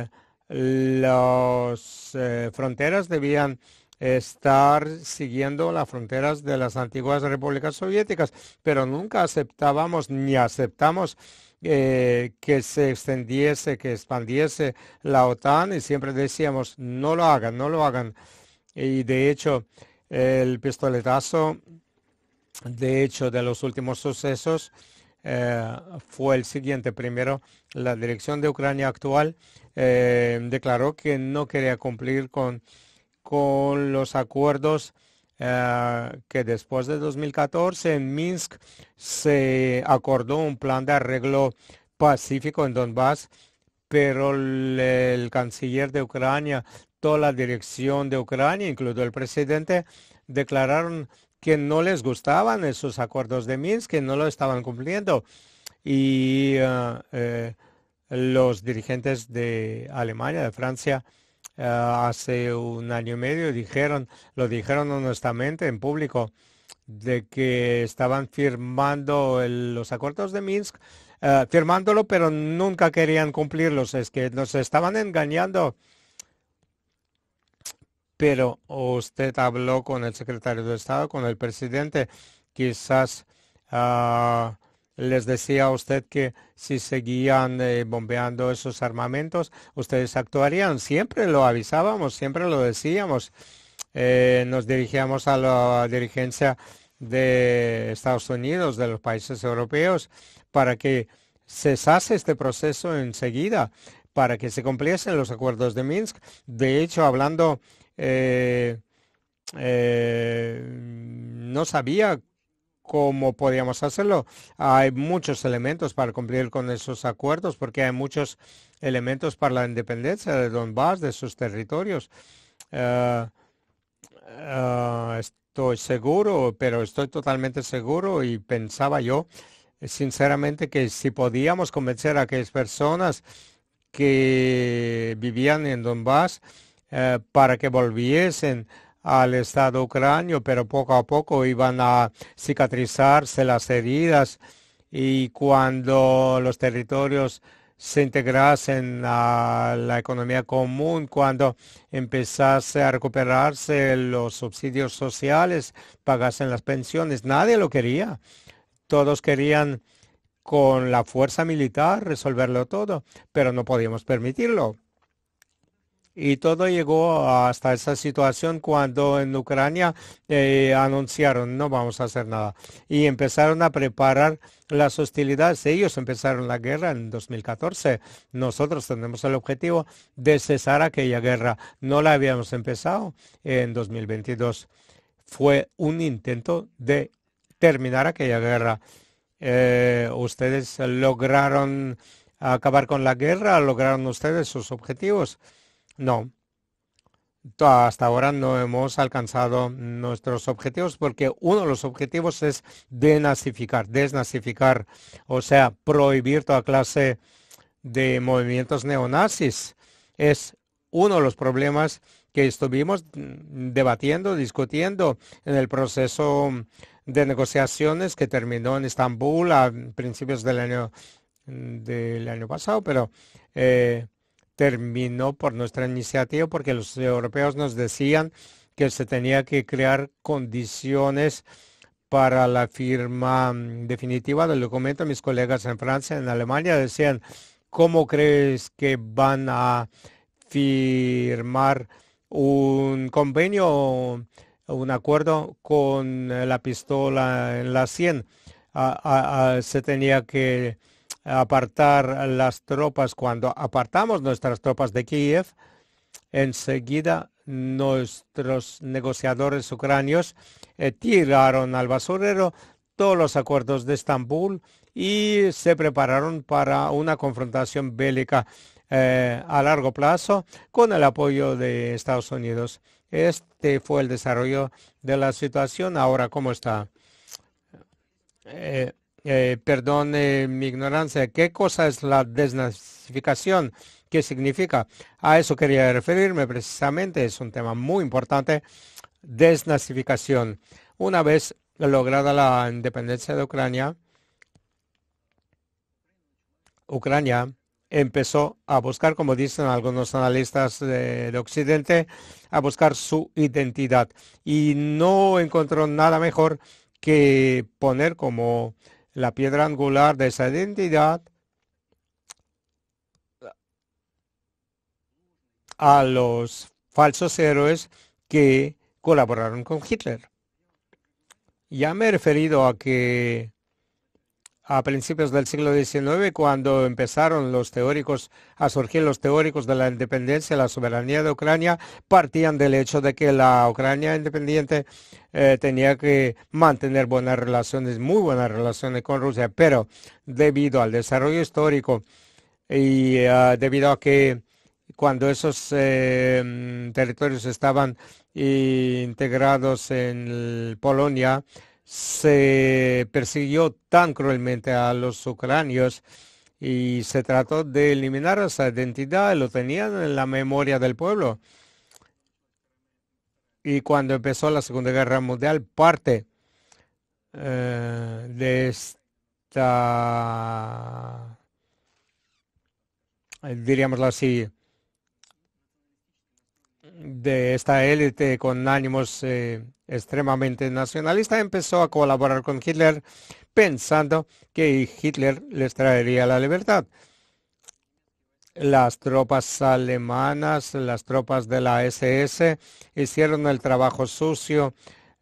las fronteras debían estar siguiendo las fronteras de las antiguas repúblicas soviéticas, pero nunca aceptábamos ni aceptamos que se extendiese, que expandiese la OTAN, y siempre decíamos no lo hagan, no lo hagan. Y de hecho el pistoletazo de los últimos sucesos fue el siguiente. Primero, la dirección de Ucrania actual declaró que no quería cumplir con los acuerdos que después de 2014 en Minsk se acordó un plan de arreglo pacífico en Donbass, pero el canciller de Ucrania, toda la dirección de Ucrania, incluido el presidente, declararon que no les gustaban esos acuerdos de Minsk, que no lo estaban cumpliendo. Y los dirigentes de Alemania, de Francia, hace un año y medio lo dijeron honestamente en público, de que estaban firmando los acuerdos de Minsk, firmándolo, pero nunca querían cumplirlos. Es que nos estaban engañando. Pero usted habló con el secretario de Estado, con el presidente, quizás les decía a usted que si seguían bombeando esos armamentos, ustedes actuarían. Siempre lo avisábamos, siempre lo decíamos. Nos dirigíamos a la dirigencia de Estados Unidos, de los países europeos, para que cesase este proceso enseguida, para que se cumpliesen los acuerdos de Minsk. De hecho, hablando, no sabía cómo podíamos hacerlo. Hay muchos elementos para cumplir con esos acuerdos, porque hay muchos elementos para la independencia de Donbass, de sus territorios. Estoy seguro, pero estoy totalmente seguro, y pensaba yo sinceramente que si podíamos convencer a aquellas personas que vivían en Donbass para que volviesen al Estado ucranio, pero poco a poco iban a cicatrizarse las heridas, y cuando los territorios se integrasen a la economía común, cuando empezase a recuperarse los subsidios sociales, pagasen las pensiones. Nadie lo quería. Todos querían con la fuerza militar resolverlo todo, pero no podíamos permitirlo. Y todo llegó hasta esa situación cuando en Ucrania anunciaron no vamos a hacer nada, y empezaron a preparar las hostilidades. Ellos empezaron la guerra en 2014. Nosotros tenemos el objetivo de cesar aquella guerra. No la habíamos empezado en 2022. Fue un intento de terminar aquella guerra. Ustedes lograron acabar con la guerra, lograron ustedes sus objetivos. No, hasta ahora no hemos alcanzado nuestros objetivos, porque uno de los objetivos es desnazificar, o sea, prohibir toda clase de movimientos neonazis. Es uno de los problemas que estuvimos debatiendo, discutiendo en el proceso de negociaciones que terminó en Estambul a principios del año pasado, pero terminó por nuestra iniciativa porque los europeos nos decían que se tenía que crear condiciones para la firma definitiva del documento. Mis colegas en Francia, en Alemania decían, ¿cómo crees que van a firmar un convenio, un acuerdo con la pistola en la sien? Se tenía que apartar las tropas. Cuando apartamos nuestras tropas de Kiev, enseguida nuestros negociadores ucranios tiraron al basurero todos los acuerdos de Estambul y se prepararon para una confrontación bélica a largo plazo con el apoyo de Estados Unidos. Este fue el desarrollo de la situación. Ahora, ¿cómo está? Perdone mi ignorancia. ¿Qué cosa es la desnazificación? ¿Qué significa? A eso quería referirme precisamente. Es un tema muy importante. Desnazificación. Una vez lograda la independencia de Ucrania, Ucrania empezó a buscar, como dicen algunos analistas de Occidente, a buscar su identidad. Y no encontró nada mejor que poner como la piedra angular de esa identidad a los falsos héroes que colaboraron con Hitler. Ya me he referido a que a principios del siglo XIX, cuando empezaron los teóricos a surgir, los teóricos de la independencia, la soberanía de Ucrania, partían del hecho de que la Ucrania independiente tenía que mantener buenas relaciones, muy buenas relaciones con Rusia, pero debido al desarrollo histórico y debido a que cuando esos territorios estaban integrados en Polonia, se persiguió tan cruelmente a los ucranios y se trató de eliminar esa identidad. Lo tenían en la memoria del pueblo. Y cuando empezó la Segunda Guerra Mundial, parte de esta, diríamoslo así, de esta élite con ánimos extremadamente nacionalistas empezó a colaborar con Hitler pensando que Hitler les traería la libertad. Las tropas alemanas, las tropas de la SS hicieron el trabajo sucio,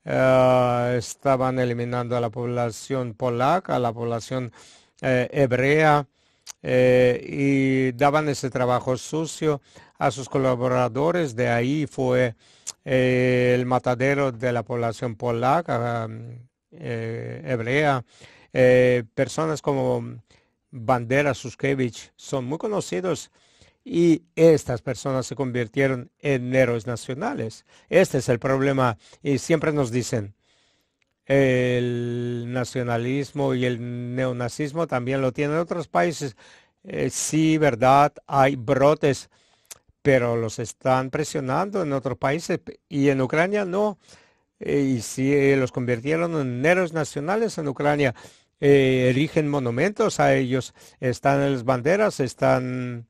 estaban eliminando a la población polaca, a la población hebrea, y daban ese trabajo sucio a sus colaboradores. De ahí fue el matadero de la población polaca, hebrea. Personas como Bandera, Sushkevich son muy conocidos y estas personas se convirtieron en héroes nacionales. Este es el problema y siempre nos dicen, el nacionalismo y el neonazismo también lo tienen otros países. Sí, verdad, hay brotes, pero los están presionando en otros países y en Ucrania no. Y sí, los convirtieron en héroes nacionales en Ucrania. Erigen monumentos a ellos, están en las banderas, están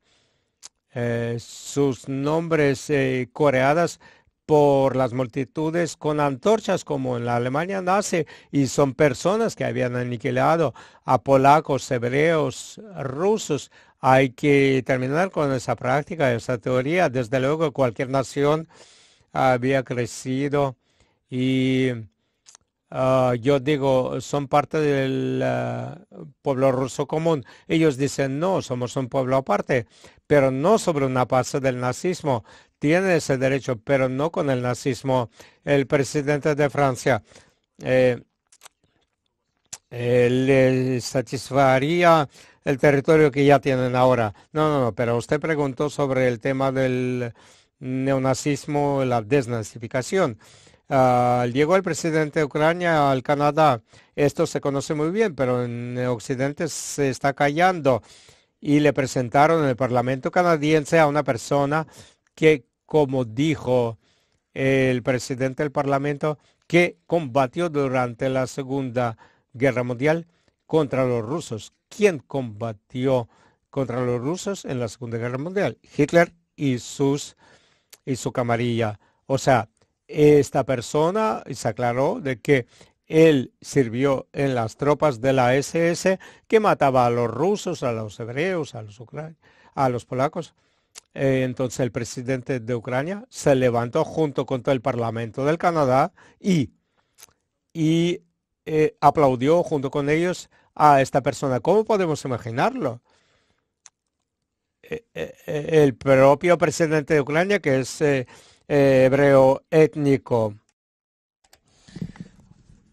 sus nombres coreadas por las multitudes con antorchas como en la Alemania nazi, y son personas que habían aniquilado a polacos, hebreos, rusos. Hay que terminar con esa práctica, esa teoría. Desde luego cualquier nación había crecido y yo digo, son parte del pueblo ruso común. Ellos dicen, no, somos un pueblo aparte, pero no sobre una base del nazismo. Tiene ese derecho, pero no con el nazismo. El presidente de Francia le satisfaría el territorio que ya tienen ahora. No, no, no, pero usted preguntó sobre el tema del neonazismo, la desnazificación. Llegó el presidente de Ucrania al Canadá. Esto se conoce muy bien, pero en Occidente se está callando. Y le presentaron en el Parlamento canadiense a una persona que como dijo el presidente del Parlamento, que combatió durante la Segunda Guerra Mundial contra los rusos. ¿Quién combatió contra los rusos en la Segunda Guerra Mundial? Hitler y su camarilla. O sea, esta persona se aclaró de que él sirvió en las tropas de la SS que mataba a los rusos, a los hebreos, a los polacos. Entonces el presidente de Ucrania se levantó junto con todo el Parlamento del Canadá y aplaudió junto con ellos a esta persona. ¿Cómo podemos imaginarlo? El propio presidente de Ucrania, que es hebreo étnico.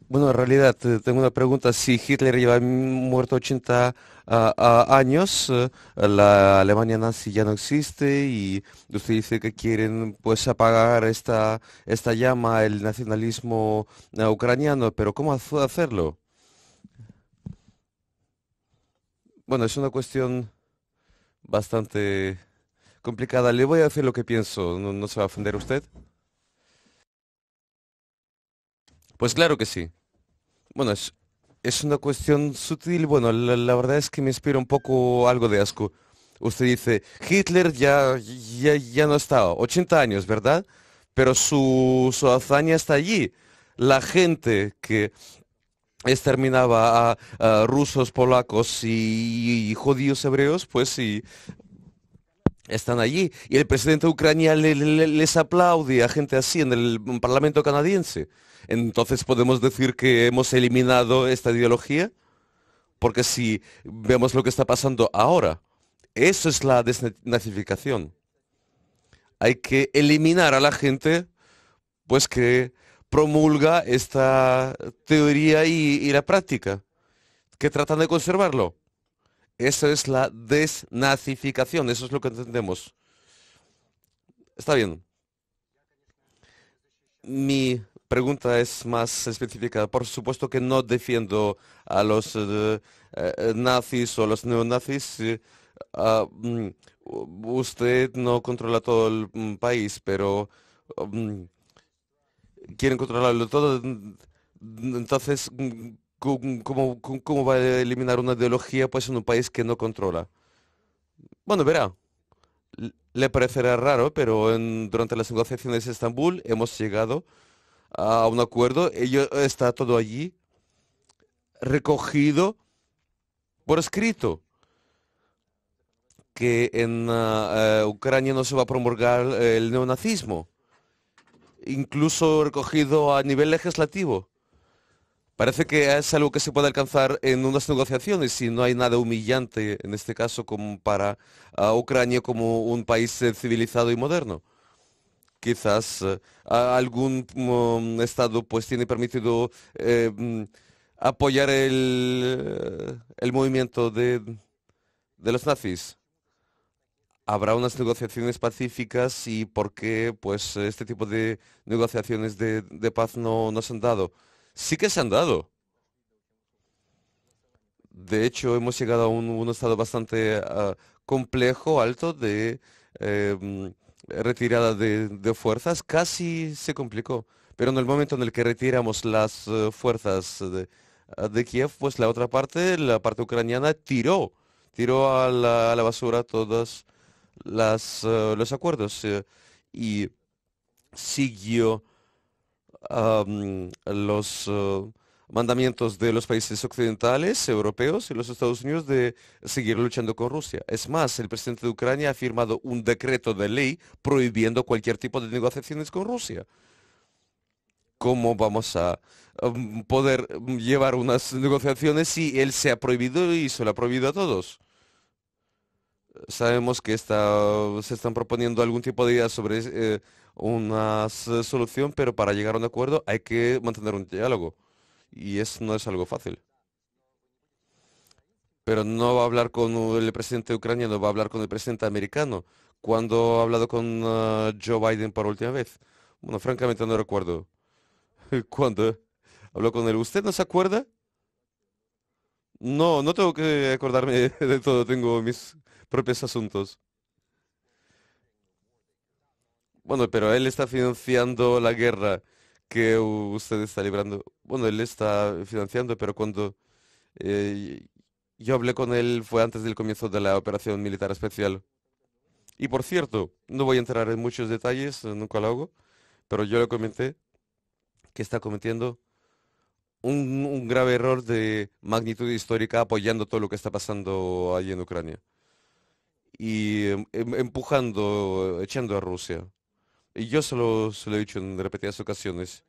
Bueno, en realidad tengo una pregunta. Si Hitler lleva muerto 80 años, la Alemania nazi ya no existe y usted dice que quieren pues apagar esta llama, el nacionalismo ucraniano, pero ¿cómo hacerlo? Bueno, es una cuestión bastante complicada. Le voy a decir lo que pienso. ¿No se va a ofender usted? Pues claro que sí. Bueno, es una cuestión sutil. Bueno, la verdad es que me inspira un poco algo de asco. Usted dice, Hitler ya no está, 80 años, ¿verdad? Pero su hazaña está allí. La gente que exterminaba a rusos, polacos y judíos hebreos, pues sí, están allí. Y el presidente de Ucrania les aplaude a gente así en el Parlamento canadiense. Entonces, ¿podemos decir que hemos eliminado esta ideología? Porque si vemos lo que está pasando ahora, eso es la desnazificación. Hay que eliminar a la gente pues que promulga esta teoría y la práctica, que tratan de conservarlo. Eso es la desnazificación, eso es lo que entendemos. Está bien. Mi pregunta es más específica. Por supuesto que no defiendo a los nazis o los neonazis. Usted no controla todo el país, pero quieren controlarlo todo. Entonces, ¿cómo va a eliminar una ideología pues en un país que no controla? Bueno, verá. Le parecerá raro, pero durante las negociaciones de Estambul hemos llegado a un acuerdo. Ello está todo allí, recogido por escrito, que en Ucrania no se va a promulgar el neonazismo, incluso recogido a nivel legislativo. Parece que es algo que se puede alcanzar en unas negociaciones y no hay nada humillante en este caso como para Ucrania como un país civilizado y moderno. Quizás algún estado pues tiene permitido apoyar el movimiento de los nazis. Habrá unas negociaciones pacíficas y por qué pues este tipo de negociaciones de paz no se han dado. Sí que se han dado. De hecho, hemos llegado a un estado bastante complejo, alto de retirada de fuerzas. Casi se complicó, pero en el momento en el que retiramos las fuerzas de Kiev, pues la parte ucraniana tiró a la basura todos los acuerdos y siguió los mandamientos de los países occidentales, europeos y los Estados Unidos de seguir luchando con Rusia. Es más, el presidente de Ucrania ha firmado un decreto de ley prohibiendo cualquier tipo de negociaciones con Rusia. ¿Cómo vamos a poder llevar unas negociaciones si él se ha prohibido y se lo ha prohibido a todos? Sabemos que se están proponiendo algún tipo de ideas sobre una solución, pero para llegar a un acuerdo hay que mantener un diálogo. Y eso no es algo fácil. Pero no va a hablar con el presidente ucraniano, va a hablar con el presidente americano. ¿Cuándo ha hablado con Joe Biden por última vez? Bueno, francamente no recuerdo. ¿Cuándo habló con él? ¿Usted no se acuerda? No, no tengo que acordarme de todo, tengo mis propios asuntos. Bueno, pero él está financiando la guerra que usted está librando. Bueno, él está financiando, pero cuando eh, yo hablé con él fue antes del comienzo de la operación militar especial. Y por cierto, no voy a entrar en muchos detalles, nunca lo hago, pero yo le comenté que está cometiendo un grave error de magnitud histórica apoyando todo lo que está pasando allí en Ucrania y empujando, echando a Rusia. Y yo se lo he dicho en repetidas ocasiones.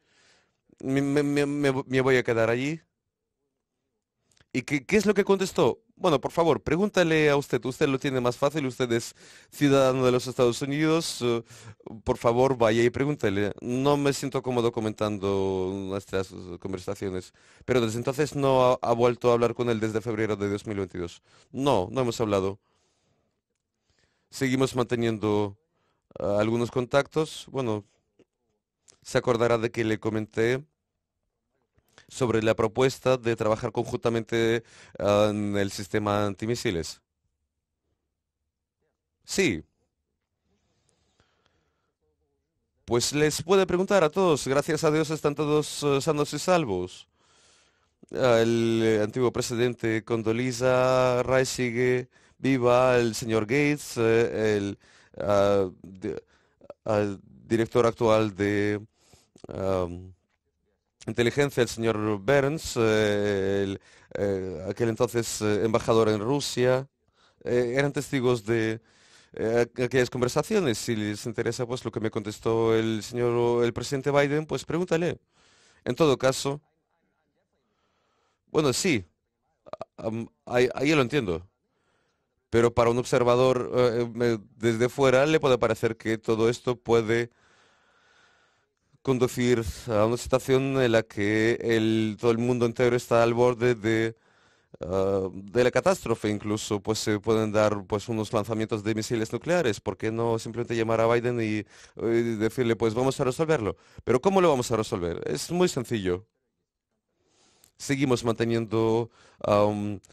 Me voy a quedar allí. ¿Y qué es lo que contestó? Bueno, por favor, pregúntale a usted. Usted lo tiene más fácil. Usted es ciudadano de los Estados Unidos. Por favor, vaya y pregúntele. No me siento cómodo comentando nuestras conversaciones. Pero desde entonces no ha vuelto a hablar con él desde febrero de 2022. No hemos hablado. Seguimos manteniendo algunos contactos. Bueno, se acordará de que le comenté sobre la propuesta de trabajar conjuntamente en el sistema antimisiles. Sí. Pues les puede preguntar a todos. Gracias a Dios están todos sanos y salvos. El antiguo presidente Condoleezza Rice sigue viva, el señor Gates, el director actual de inteligencia, el señor Burns, aquel entonces embajador en Rusia, eran testigos de aquellas conversaciones. Si les interesa, pues lo que me contestó el presidente Biden, pues pregúntale. En todo caso, bueno, sí, ahí lo entiendo. Pero para un observador desde fuera le puede parecer que todo esto puede conducir a una situación en la que todo el mundo entero está al borde de la catástrofe. Incluso pues se pueden dar pues unos lanzamientos de misiles nucleares. ¿Por qué no simplemente llamar a Biden y decirle pues vamos a resolverlo? Pero ¿cómo lo vamos a resolver? Es muy sencillo. Seguimos manteniendo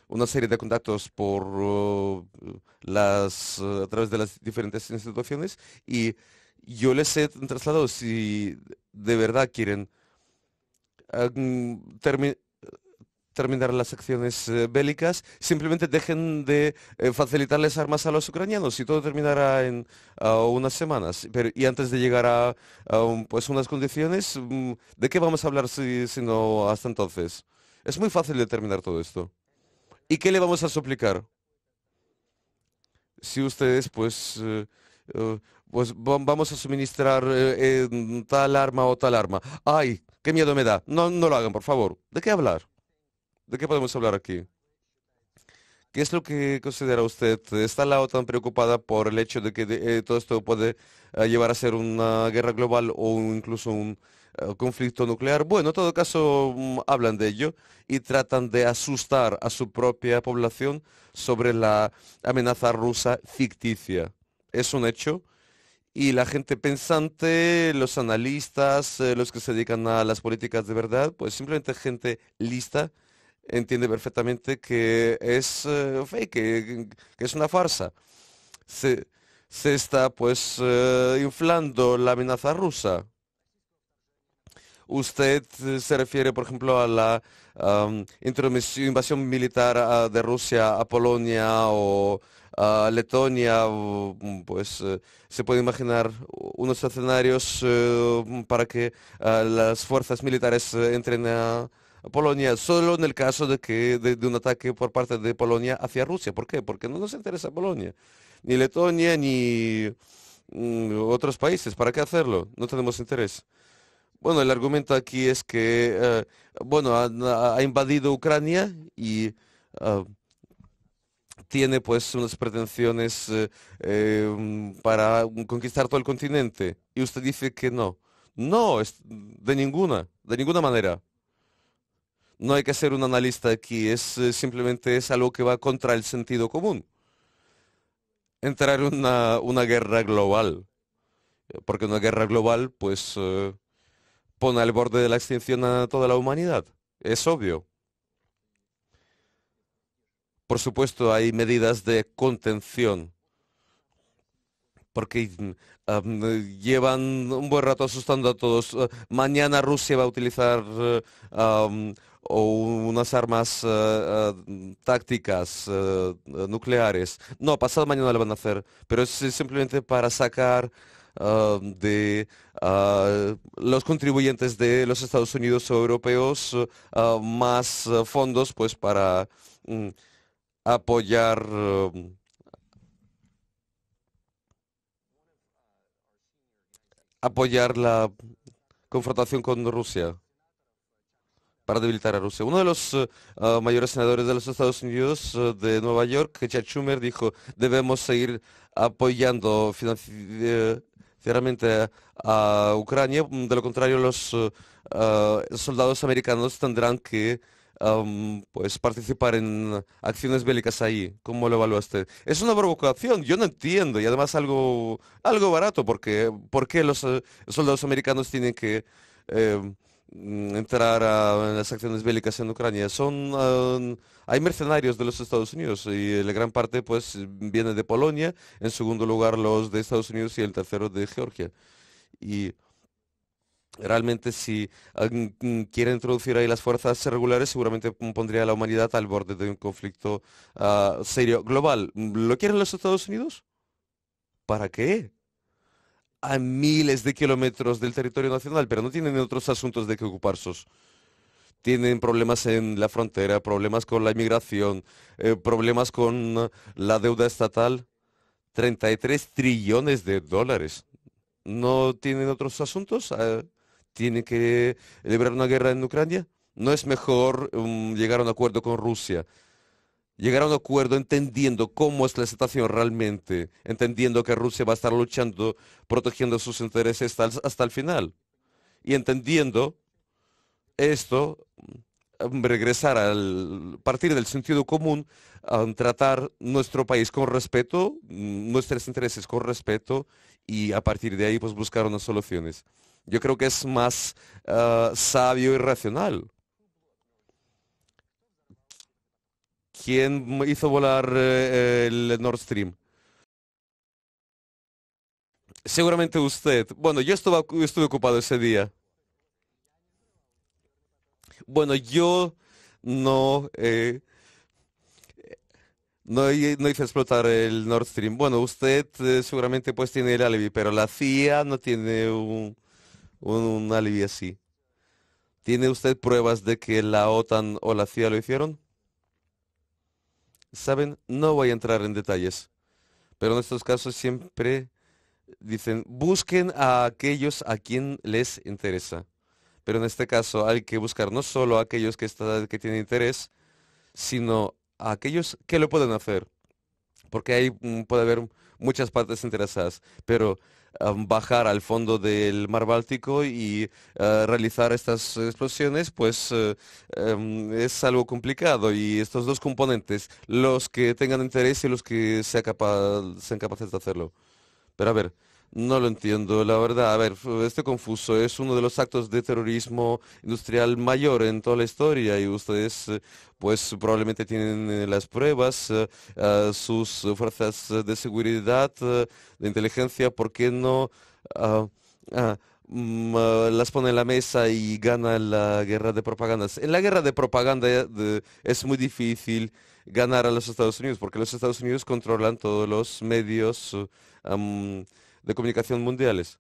una serie de contactos a través de las diferentes instituciones y yo les he trasladado, si de verdad quieren terminar las acciones bélicas, simplemente dejen de facilitarles armas a los ucranianos y todo terminará en unas semanas. Y antes de llegar a unas condiciones, ¿de qué vamos a hablar si no hasta entonces? Es muy fácil determinar todo esto. ¿Y qué le vamos a suplicar? Si ustedes, pues vamos a suministrar tal arma o tal arma. ¡Ay, qué miedo me da! No lo hagan, por favor. ¿De qué hablar? ¿De qué podemos hablar aquí? ¿Qué es lo que considera usted? ¿Está la OTAN preocupada por el hecho de que todo esto puede llevar a ser una guerra global o incluso un conflicto nuclear? Bueno, en todo caso, hablan de ello y tratan de asustar a su propia población sobre la amenaza rusa ficticia. Es un hecho. Y la gente pensante, los analistas, los que se dedican a las políticas de verdad, pues simplemente gente lista entiende perfectamente que es fake, que es una farsa. Se está pues inflando la amenaza rusa. Usted se refiere, por ejemplo, a la invasión militar de Rusia a Polonia o a Letonia. Pues se puede imaginar unos escenarios para que las fuerzas militares entren a Polonia, solo en el caso de un ataque por parte de Polonia hacia Rusia. ¿Por qué? Porque no nos interesa Polonia, ni Letonia, ni otros países. ¿Para qué hacerlo? No tenemos interés. Bueno, el argumento aquí es que, ha invadido Ucrania y tiene pues unas pretensiones para conquistar todo el continente. Y usted dice que no. No, de ninguna manera. No hay que ser un analista aquí, simplemente es algo que va contra el sentido común. Entrar en una guerra global. Porque una guerra global, pues pone al borde de la extinción a toda la humanidad. Es obvio. Por supuesto, hay medidas de contención. porque llevan un buen rato asustando a todos. Mañana Rusia va a utilizar unas armas tácticas nucleares. No, pasado mañana lo van a hacer, pero es simplemente para sacar de los contribuyentes de los Estados Unidos o europeos más fondos, pues para apoyar la confrontación con Rusia, para debilitar a Rusia. Uno de los mayores senadores de los Estados Unidos de Nueva York, Chuck Schumer, dijo: debemos seguir apoyando financieramente a Ucrania, de lo contrario los soldados americanos tendrán que pues participar en acciones bélicas ahí. ¿Cómo lo evaluaste? Es una provocación, yo no entiendo, y además algo barato, porque ¿por qué los soldados americanos tienen que entrar en las acciones bélicas en Ucrania? Hay mercenarios de los Estados Unidos y la gran parte pues viene de Polonia, en segundo lugar los de Estados Unidos y el tercero de Georgia. Y realmente si quiere introducir ahí las fuerzas regulares, seguramente pondría a la humanidad al borde de un conflicto serio global. ¿Lo quieren los Estados Unidos? ¿Para qué? A miles de kilómetros del territorio nacional, pero no tienen otros asuntos de que ocuparse. Tienen problemas en la frontera, problemas con la inmigración, problemas con la deuda estatal. 33 trillones de dólares. ¿No tienen otros asuntos? ¿Tienen que librar una guerra en Ucrania? ¿No es mejor llegar a un acuerdo con Rusia? Llegar a un acuerdo entendiendo cómo es la situación realmente, entendiendo que Rusia va a estar luchando, protegiendo sus intereses hasta el final. Y entendiendo esto, regresar al partir del sentido común, a tratar nuestro país con respeto, nuestros intereses con respeto, y a partir de ahí pues buscar unas soluciones. Yo creo que es más sabio y racional. ¿Quién hizo volar el Nord Stream? Seguramente usted. Bueno, yo estuve ocupado ese día. Bueno, yo no hice explotar el Nord Stream. Bueno, usted seguramente pues tiene el alibi, pero la CIA no tiene un alibi así. ¿Tiene usted pruebas de que la OTAN o la CIA lo hicieron? Saben, no voy a entrar en detalles, pero en estos casos siempre dicen, busquen a aquellos a quien les interesa. Pero en este caso hay que buscar no solo a aquellos que tienen interés, sino a aquellos que lo pueden hacer. Porque ahí puede haber muchas partes interesadas, pero bajar al fondo del mar Báltico y realizar estas explosiones pues es algo complicado, y estos dos componentes, los que tengan interés y los que sean capaces de hacerlo. Pero a ver, no lo entiendo, la verdad, a ver, estoy confuso, es uno de los actos de terrorismo industrial mayor en toda la historia, y ustedes pues probablemente tienen las pruebas, sus fuerzas de seguridad, de inteligencia. ¿Por qué no las pone en la mesa y gana la guerra de propaganda? En la guerra de propaganda es muy difícil ganar a los Estados Unidos, porque los Estados Unidos controlan todos los medios de comunicación mundiales,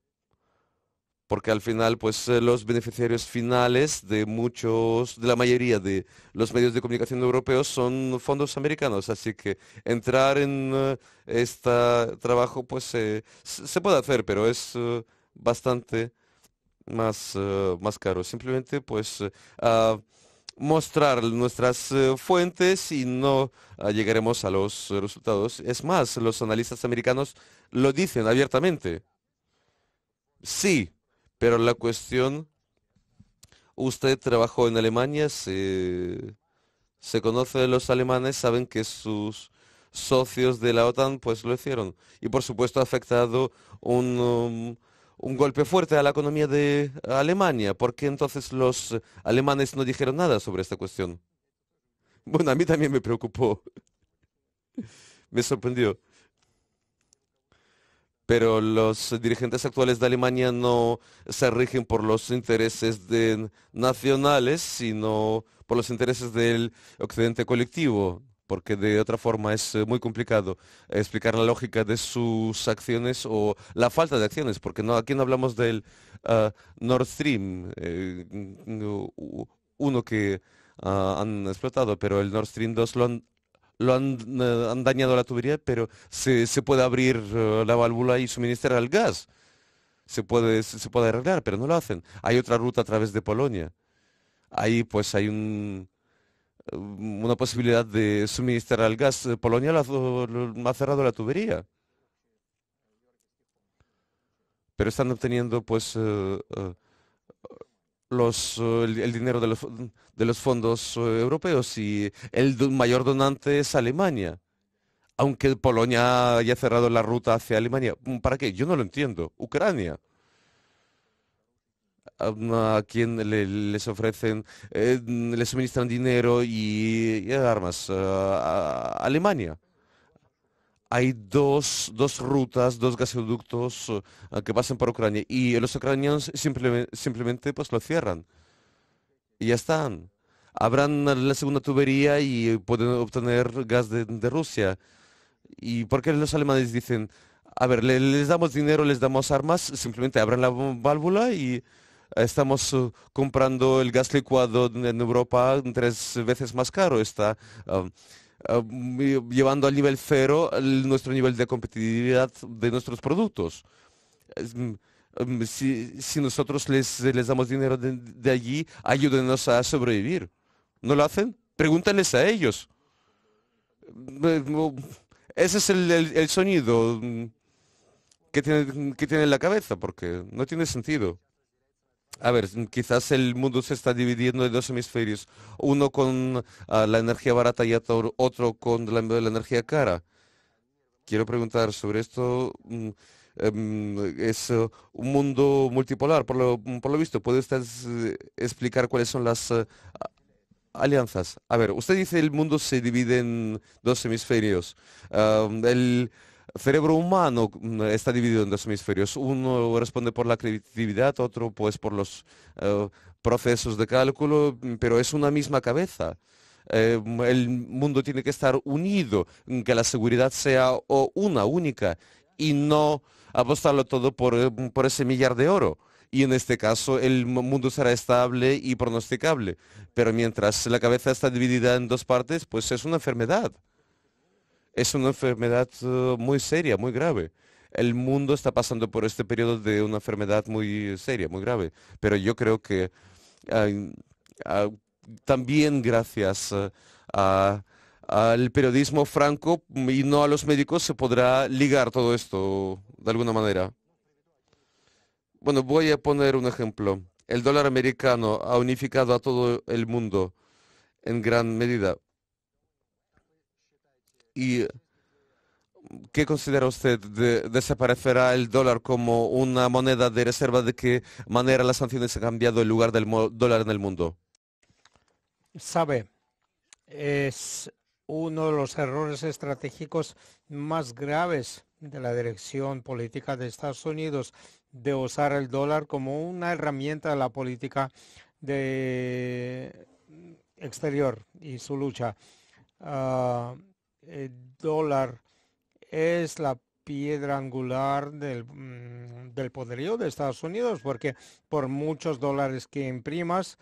porque al final pues los beneficiarios finales de la mayoría de los medios de comunicación europeos son fondos americanos, así que entrar en este trabajo pues se puede hacer, pero es bastante más caro. Simplemente pues mostrar nuestras fuentes y no llegaremos a los resultados. Es más, los analistas americanos lo dicen abiertamente. Sí, pero la cuestión, usted trabajó en Alemania, se conoce de los alemanes, saben que sus socios de la OTAN pues lo hicieron. Y por supuesto ha afectado un golpe fuerte a la economía de Alemania. ¿Por qué entonces los alemanes no dijeron nada sobre esta cuestión? Bueno, a mí también me preocupó. Me sorprendió. pero los dirigentes actuales de Alemania no se rigen por los intereses nacionales, sino por los intereses del occidente colectivo, porque de otra forma es muy complicado explicar la lógica de sus acciones o la falta de acciones, porque no, aquí no hablamos del Nord Stream 1 que han explotado, pero el Nord Stream 2 han dañado la tubería, pero se puede abrir la válvula y suministrar el gas. Se puede arreglar, pero no lo hacen. Hay otra ruta a través de Polonia. Ahí pues hay una posibilidad de suministrar el gas. Polonia ha cerrado la tubería. Pero están obteniendo pues el dinero de los fondos europeos, y el mayor donante es Alemania, aunque Polonia haya cerrado la ruta hacia Alemania. ¿Para qué? Yo no lo entiendo. Ucrania, a quien les ofrecen, les suministran dinero y armas. A Alemania. Hay dos rutas, dos gasoductos que pasan por Ucrania, y los ucranianos simplemente pues lo cierran. Y ya están. Abran la segunda tubería y pueden obtener gas de Rusia. ¿Y por qué los alemanes dicen, a ver, les damos dinero, les damos armas? Simplemente abran la válvula y estamos comprando el gas licuado en Europa 3 veces más caro. Está llevando al nivel cero nuestro nivel de competitividad de nuestros productos. Si nosotros les damos dinero de allí, ayúdenos a sobrevivir. ¿No lo hacen? Pregúntales a ellos. Ese es el sonido que tiene en la cabeza, porque no tiene sentido. A ver, quizás el mundo se está dividiendo en 2 hemisferios, uno con la energía barata y otro con la energía cara. Quiero preguntar sobre esto. Es un mundo multipolar, por lo visto. ¿Puede usted explicar cuáles son las alianzas? A ver, usted dice el mundo se divide en 2 hemisferios. El cerebro humano está dividido en 2 hemisferios. Uno responde por la creatividad, otro pues por los procesos de cálculo, pero es una misma cabeza. El mundo tiene que estar unido, que la seguridad sea una única, y no apostarlo todo por ese millar de oro. Y en este caso el mundo será estable y pronosticable. Pero mientras la cabeza está dividida en 2 partes, pues es una enfermedad. Es una enfermedad muy seria, muy grave. El mundo está pasando por este periodo de una enfermedad muy seria, muy grave. Pero yo creo que también gracias al periodismo franco y no a los médicos se podrá ligar todo esto de alguna manera. Bueno, voy a poner un ejemplo. El dólar americano ha unificado a todo el mundo en gran medida. ¿Y qué considera usted? ¿Desaparecerá el dólar como una moneda de reserva? ¿De qué manera las sanciones han cambiado el lugar del dólar en el mundo? Sabe, es uno de los errores estratégicos más graves de la dirección política de Estados Unidos, de usar el dólar como una herramienta de la política exterior y su lucha. El dólar es la piedra angular del poderío de Estados Unidos, porque por muchos dólares que imprimas,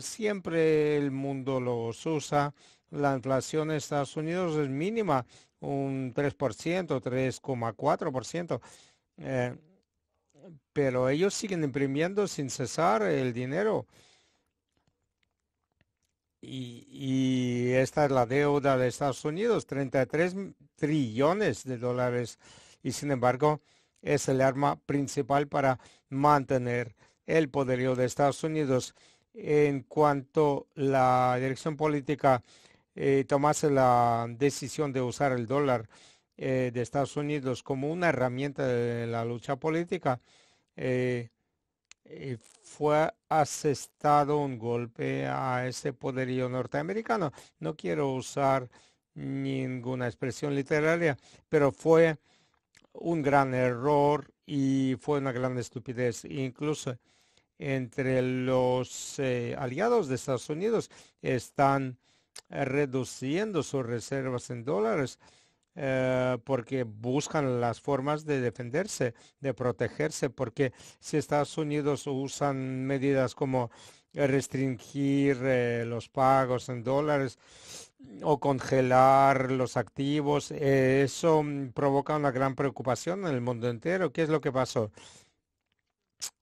siempre el mundo los usa. La inflación en Estados Unidos es mínima, un 3%, 3,4%. Pero ellos siguen imprimiendo sin cesar el dinero. Y esta es la deuda de Estados Unidos, 33 trillones de dólares. Y sin embargo, es el arma principal para mantener el poderío de Estados Unidos. En cuanto la dirección política tomase la decisión de usar el dólar de Estados Unidos como una herramienta de la lucha política, fue asestado un golpe a ese poderío norteamericano. No quiero usar ninguna expresión literaria, pero fue un gran error y fue una gran estupidez. Incluso entre los aliados de Estados Unidos están reduciendo sus reservas en dólares porque buscan las formas de defenderse, de protegerse, porque si Estados Unidos usan medidas como restringir los pagos en dólares o congelar los activos, eso provoca una gran preocupación en el mundo entero. ¿Qué es lo que pasó?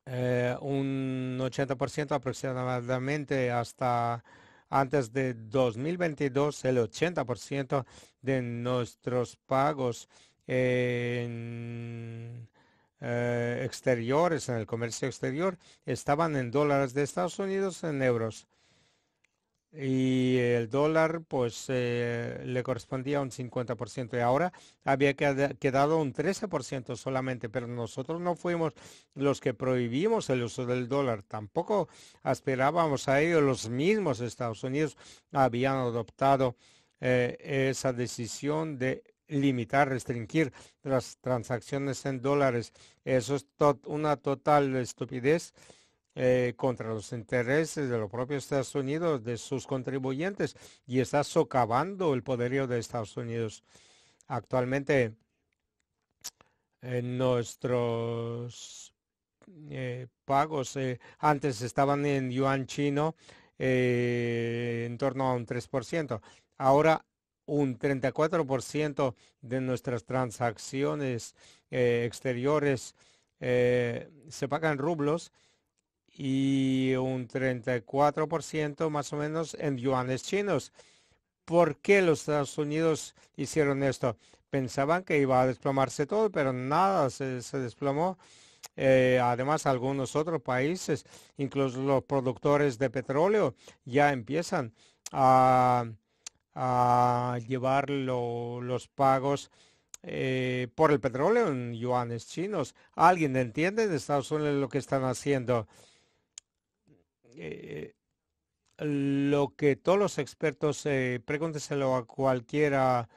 Un 80% aproximadamente hasta antes de 2022, el 80% de nuestros pagos en exteriores, en el comercio exterior, estaban en dólares de Estados Unidos, en euros. Y el dólar pues le correspondía un 50%, y ahora había quedado un 13% solamente, pero nosotros no fuimos los que prohibimos el uso del dólar, tampoco aspirábamos a ello. Los mismos Estados Unidos habían adoptado esa decisión de limitar, restringir las transacciones en dólares. Eso es una total estupidez contra los intereses de los propios Estados Unidos, de sus contribuyentes, y está socavando el poderío de Estados Unidos. Actualmente nuestros pagos antes estaban en yuan chino en torno a un 3%. Ahora un 34% de nuestras transacciones exteriores se pagan en rublos, y un 34% más o menos en yuanes chinos. ¿Por qué los Estados Unidos hicieron esto? Pensaban que iba a desplomarse todo, pero nada, se desplomó. Además, algunos otros países, incluso los productores de petróleo, ya empiezan a llevar los pagos por el petróleo en yuanes chinos. ¿Alguien entiende de Estados Unidos lo que están haciendo? Lo que todos los expertos, pregúnteselo a cualquiera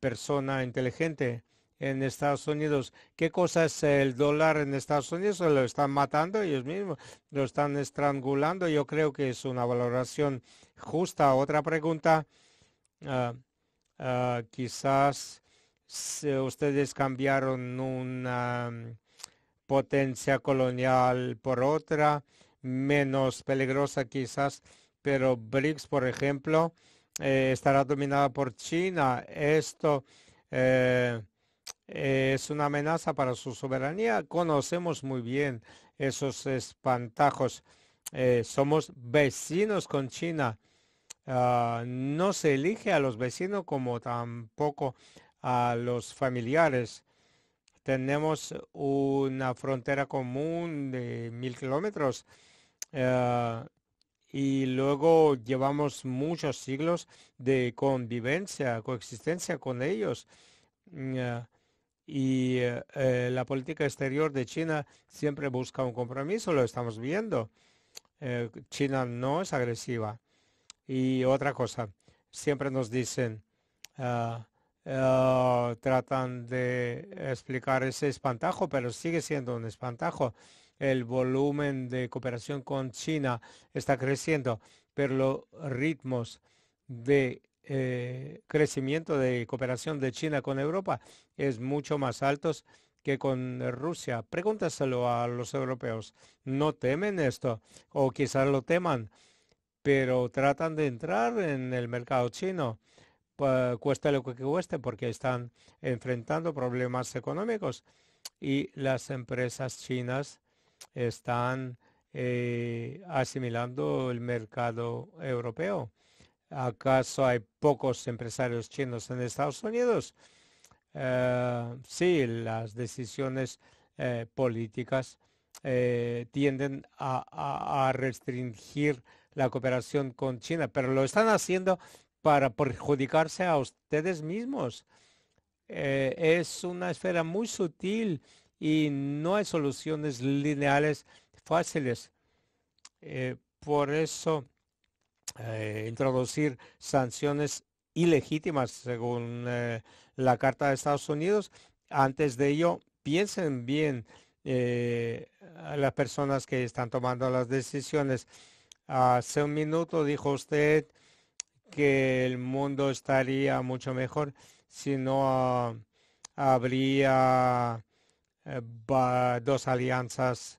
persona inteligente en Estados Unidos, ¿qué cosa es el dólar en Estados Unidos? Lo están matando ellos mismos, lo están estrangulando. Yo creo que es una valoración justa. Otra pregunta, quizás ustedes cambiaron una potencia colonial por otra menos peligrosa quizás, pero BRICS, por ejemplo, estará dominada por China. Esto es una amenaza para su soberanía. Conocemos muy bien esos espantajos. Somos vecinos con China. No se elige a los vecinos como tampoco a los familiares. Tenemos una frontera común de 1000 kilómetros. Y luego llevamos muchos siglos de convivencia, coexistencia con ellos. La política exterior de China siempre busca un compromiso, lo estamos viendo. China no es agresiva. Y otra cosa, siempre nos dicen, tratan de explicar ese espantajo, pero sigue siendo un espantajo. El volumen de cooperación con China está creciendo, pero los ritmos de crecimiento de cooperación de China con Europa es mucho más altos que con Rusia. Pregúntaselo a los europeos. No temen esto, o quizás lo teman, pero tratan de entrar en el mercado chino, cueste lo que cueste, porque están enfrentando problemas económicos y las empresas chinas están asimilando el mercado europeo. ¿Acaso hay pocos empresarios chinos en Estados Unidos? Sí, las decisiones políticas tienden a restringir la cooperación con China, pero lo están haciendo para perjudicarse a ustedes mismos. Es una esfera muy sutil y no hay soluciones lineales fáciles. Por eso, introducir sanciones ilegítimas, según la Carta de Estados Unidos, Antes de ello, piensen bien a las personas que están tomando las decisiones. Hace un minuto dijo usted que el mundo estaría mucho mejor si no habría dos alianzas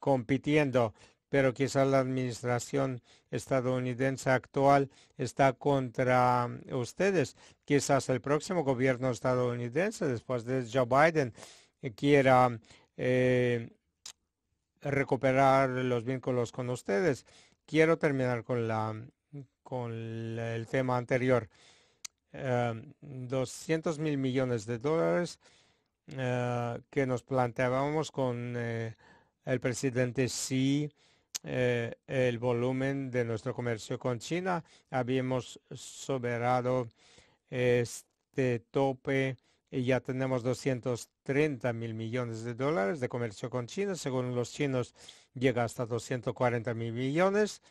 compitiendo, pero quizás la administración estadounidense actual está contra ustedes. Quizás el próximo gobierno estadounidense, después de Joe Biden, quiera recuperar los vínculos con ustedes. Quiero terminar con el tema anterior. 200 mil millones de dólares que nos planteábamos con el presidente Xi, el volumen de nuestro comercio con China. Habíamos superado este tope y ya tenemos 230 mil millones de dólares de comercio con China. Según los chinos, llega hasta 240 mil millones.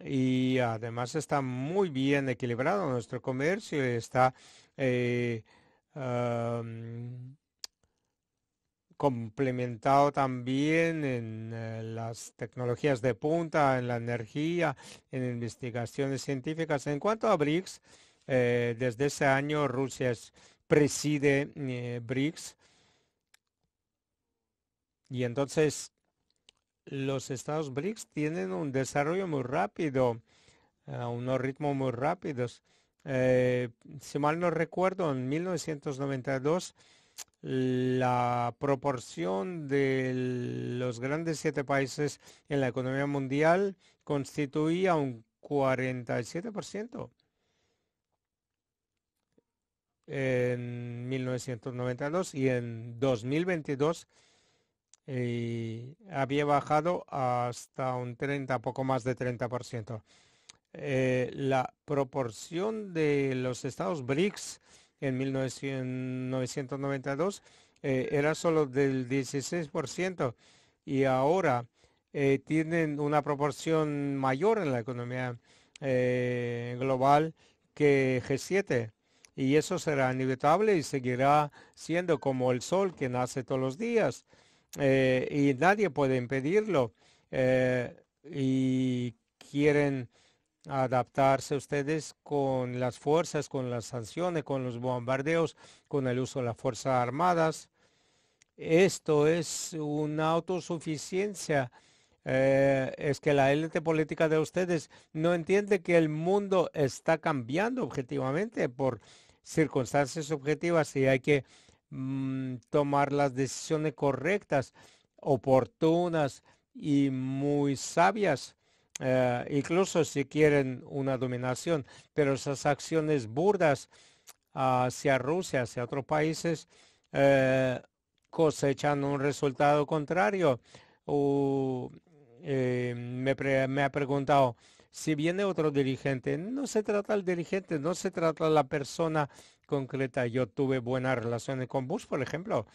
Y además está muy bien equilibrado nuestro comercio. Está complementado también en las tecnologías de punta, en la energía, en investigaciones científicas. En cuanto a BRICS, desde ese año Rusia preside BRICS. Y entonces los estados BRICS tienen un desarrollo muy rápido, a unos ritmos muy rápidos. Si mal no recuerdo, en 1992, la proporción de los grandes 7 países en la economía mundial constituía un 47%. En 1992 y en 2022, había bajado hasta un 30, poco más de 30%. La proporción de los estados BRICS en 1992 era solo del 16% y ahora tienen una proporción mayor en la economía global que G7. Y eso será inevitable y seguirá siendo como el sol que nace todos los días. Y nadie puede impedirlo. Y quieren adaptarse ustedes con las fuerzas, con las sanciones, con los bombardeos, con el uso de las fuerzas armadas. Esto es una autosuficiencia. Es que la élite política de ustedes no entiende que el mundo está cambiando objetivamente por circunstancias subjetivas y hay que tomar las decisiones correctas, oportunas y muy sabias, incluso si quieren una dominación. Pero esas acciones burdas hacia Rusia, hacia otros países, cosechan un resultado contrario. Me ha preguntado, si viene otro dirigente, no se trata del dirigente, no se trata de la persona concreta. Yo tuve buenas relaciones con Bush, por ejemplo,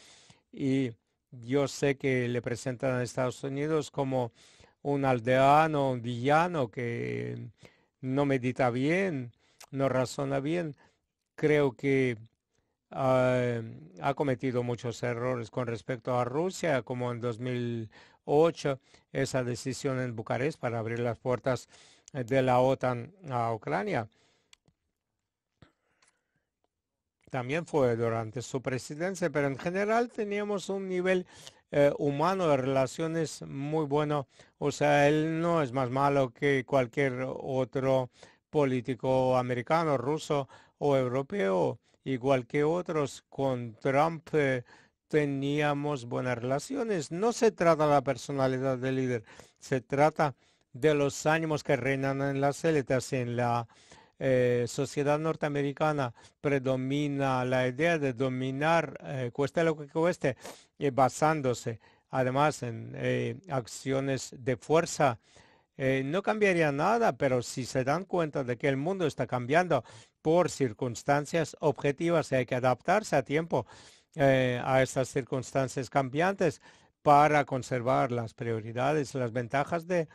y yo sé que le presentan a Estados Unidos como un aldeano, un villano que no medita bien, no razona bien. Creo que ha cometido muchos errores con respecto a Rusia, como en 2008, esa decisión en Bucarest para abrir las puertas de la OTAN a Ucrania. También fue durante su presidencia, pero en general teníamos un nivel humano de relaciones muy bueno. O sea, él no es más malo que cualquier otro político americano, ruso o europeo, igual que otros. Con Trump teníamos buenas relaciones. No se trata de la personalidad del líder, se trata de los ánimos que reinan en las élites, en la sociedad norteamericana predomina la idea de dominar, cueste lo que cueste, basándose además en acciones de fuerza. No cambiaría nada, pero si se dan cuenta de que el mundo está cambiando por circunstancias objetivas y hay que adaptarse a tiempo a estas circunstancias cambiantes para conservar las prioridades, las ventajas de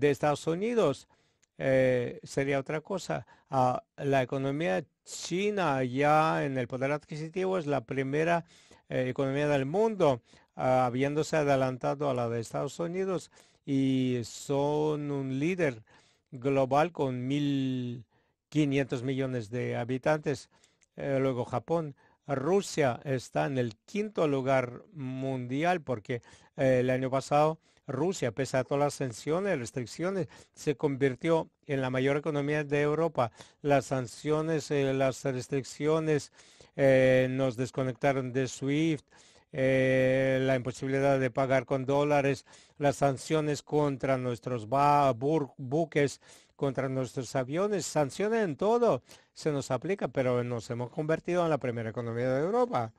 Estados Unidos. Sería otra cosa. La economía china ya en el poder adquisitivo es la primera economía del mundo, habiéndose adelantado a la de Estados Unidos, y son un líder global con 1.500 millones de habitantes. Luego Japón. Rusia está en el quinto lugar mundial porque el año pasado Rusia, pese a todas las sanciones, restricciones, se convirtió en la mayor economía de Europa. Las sanciones, las restricciones nos desconectaron de SWIFT, la imposibilidad de pagar con dólares, las sanciones contra nuestros buques, contra nuestros aviones, sanciones en todo se nos aplica, pero nos hemos convertido en la primera economía de Europa.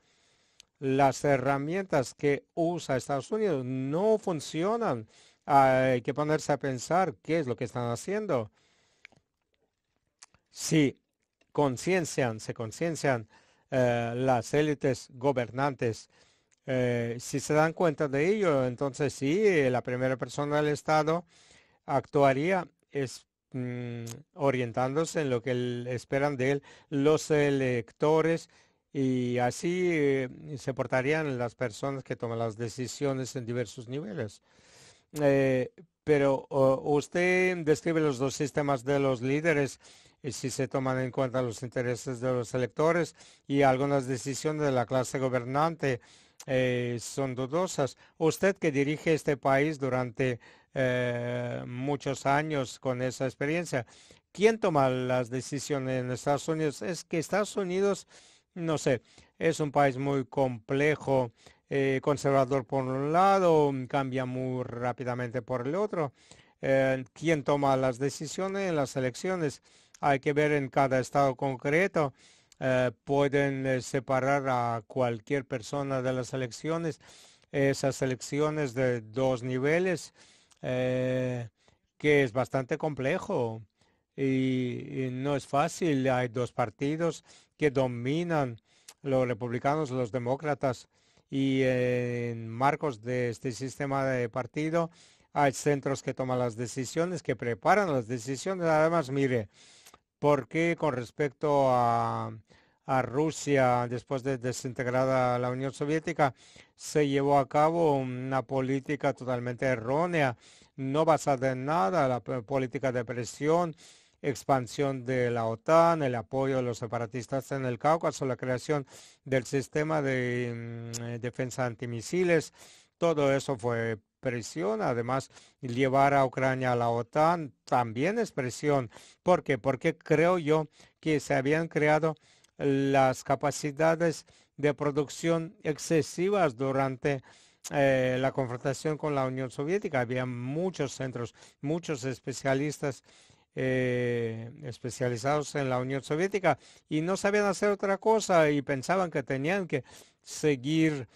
Las herramientas que usa Estados Unidos no funcionan. Hay que ponerse a pensar qué es lo que están haciendo. Si se conciencian las élites gobernantes, si se dan cuenta de ello, entonces sí, la primera persona del Estado actuaría orientándose en lo que esperan de él los electores, y así se portarían las personas que toman las decisiones en diversos niveles. Pero usted describe los dos sistemas de los líderes, si se toman en cuenta los intereses de los electores y algunas decisiones de la clase gobernante son dudosas. Usted que dirige este país durante muchos años con esa experiencia, ¿quién toma las decisiones en Estados Unidos? Es que Estados Unidos, no sé, es un país muy complejo, conservador por un lado, cambia muy rápidamente por el otro. ¿Quién toma las decisiones en las elecciones? Hay que ver en cada estado concreto. Pueden separar a cualquier persona de las elecciones, esas elecciones de dos niveles, que es bastante complejo y no es fácil. Hay dos partidos que dominan, los republicanos, los demócratas, y en marcos de este sistema de partido hay centros que toman las decisiones, que preparan las decisiones. Además, mire, porque con respecto a Rusia, después de desintegrada la Unión Soviética, se llevó a cabo una política totalmente errónea, no basada en nada, la política de presión, expansión de la OTAN, el apoyo de los separatistas en el Cáucaso, la creación del sistema de defensa antimisiles, todo eso fue presión. Además, llevar a Ucrania a la OTAN también es presión. ¿Por qué? Porque creo yo que se habían creado las capacidades de producción excesivas durante la confrontación con la Unión Soviética. Había muchos centros, muchos especialistas especializados en la Unión Soviética y no sabían hacer otra cosa y pensaban que tenían que seguir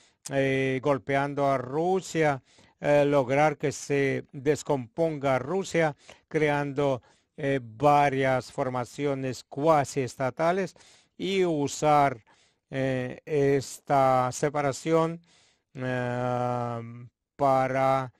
golpeando a Rusia, lograr que se descomponga Rusia, creando varias formaciones cuasi estatales, y usar esta separación para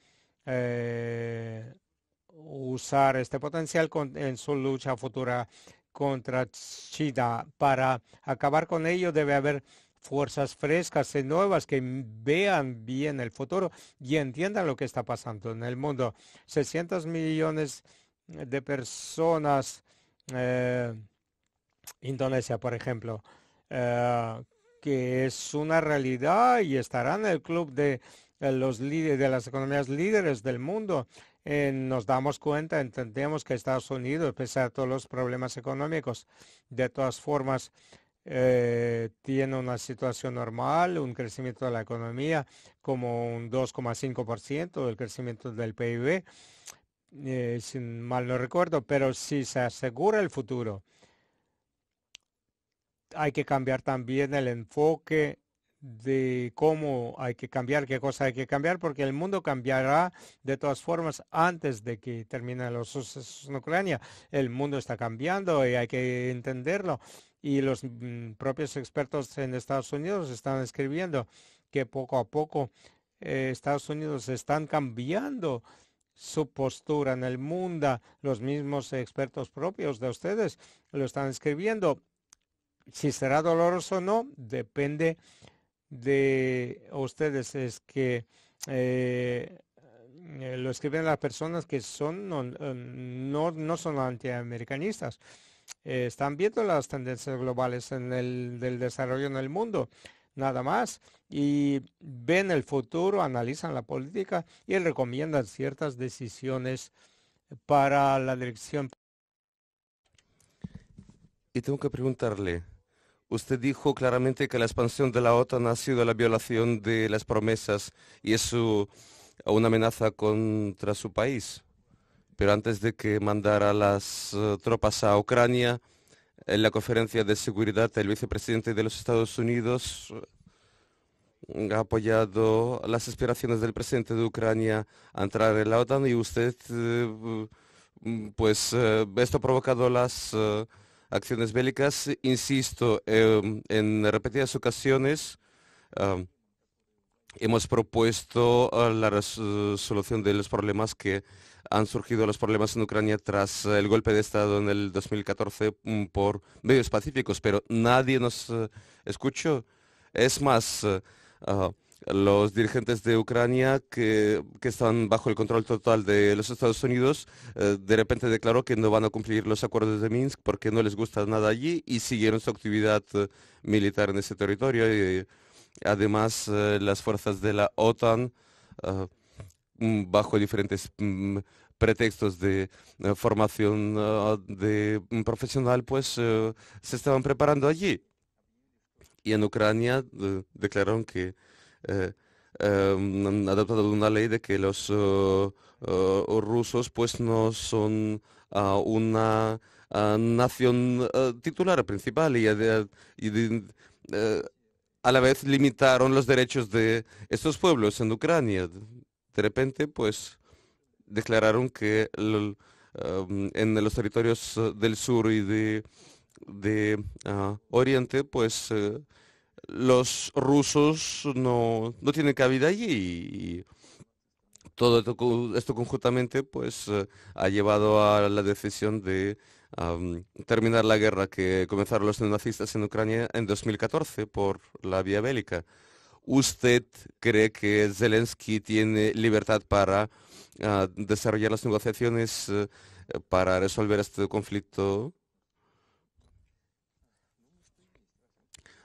usar este potencial en su lucha futura contra China. Para acabar con ello debe haber fuerzas frescas y nuevas que vean bien el futuro y entiendan lo que está pasando en el mundo. 600 millones de personas. Indonesia, por ejemplo, que es una realidad y estará en el club de los líderes, de las economías líderes del mundo. Nos damos cuenta, entendemos que Estados Unidos, pese a todos los problemas económicos, de todas formas tiene una situación normal, un crecimiento de la economía como un 2,5% del crecimiento del PIB, si mal no recuerdo, pero si se asegura el futuro, hay que cambiar también el enfoque de cómo hay que cambiar, qué cosa hay que cambiar, porque el mundo cambiará de todas formas antes de que terminen los sucesos en Ucrania. El mundo está cambiando y hay que entenderlo. Y los propios expertos en Estados Unidos están escribiendo que poco a poco Estados Unidos están cambiando su postura en el mundo. Los mismos expertos propios de ustedes lo están escribiendo. Si será doloroso o no, depende de ustedes es que lo escriben las personas que son no son antiamericanistas. Están viendo las tendencias globales en del desarrollo en el mundo, nada más, y ven el futuro, analizan la política y recomiendan ciertas decisiones para la dirección. Y tengo que preguntarle, usted dijo claramente que la expansión de la OTAN ha sido la violación de las promesas y es una amenaza contra su país. Pero antes de que mandara las tropas a Ucrania, en la conferencia de seguridad, el vicepresidente de los Estados Unidos ha apoyado las aspiraciones del presidente de Ucrania a entrar en la OTAN y usted, esto ha provocado las acciones bélicas. Insisto, en repetidas ocasiones hemos propuesto la resolución de los problemas que han surgido los problemas en Ucrania tras el golpe de Estado en el 2014 por medios pacíficos, pero nadie nos escuchó. Es más, los dirigentes de Ucrania que están bajo el control total de los Estados Unidos, de repente declaró que no van a cumplir los acuerdos de Minsk porque no les gusta nada allí y siguieron su actividad militar en ese territorio. Y, además, las fuerzas de la OTAN bajo diferentes pretextos de formación de profesional, se estaban preparando allí. Y en Ucrania declararon que han adoptado una ley de que los rusos no son una nación titular principal y a la vez limitaron los derechos de estos pueblos en Ucrania. De repente, declararon que en los territorios del sur y de Oriente, los rusos no tienen cabida allí. Y todo esto conjuntamente, ha llevado a la decisión de terminar la guerra que comenzaron los neonazistas en Ucrania en 2014 por la vía bélica. ¿Usted cree que Zelensky tiene libertad para desarrollar las negociaciones para resolver este conflicto?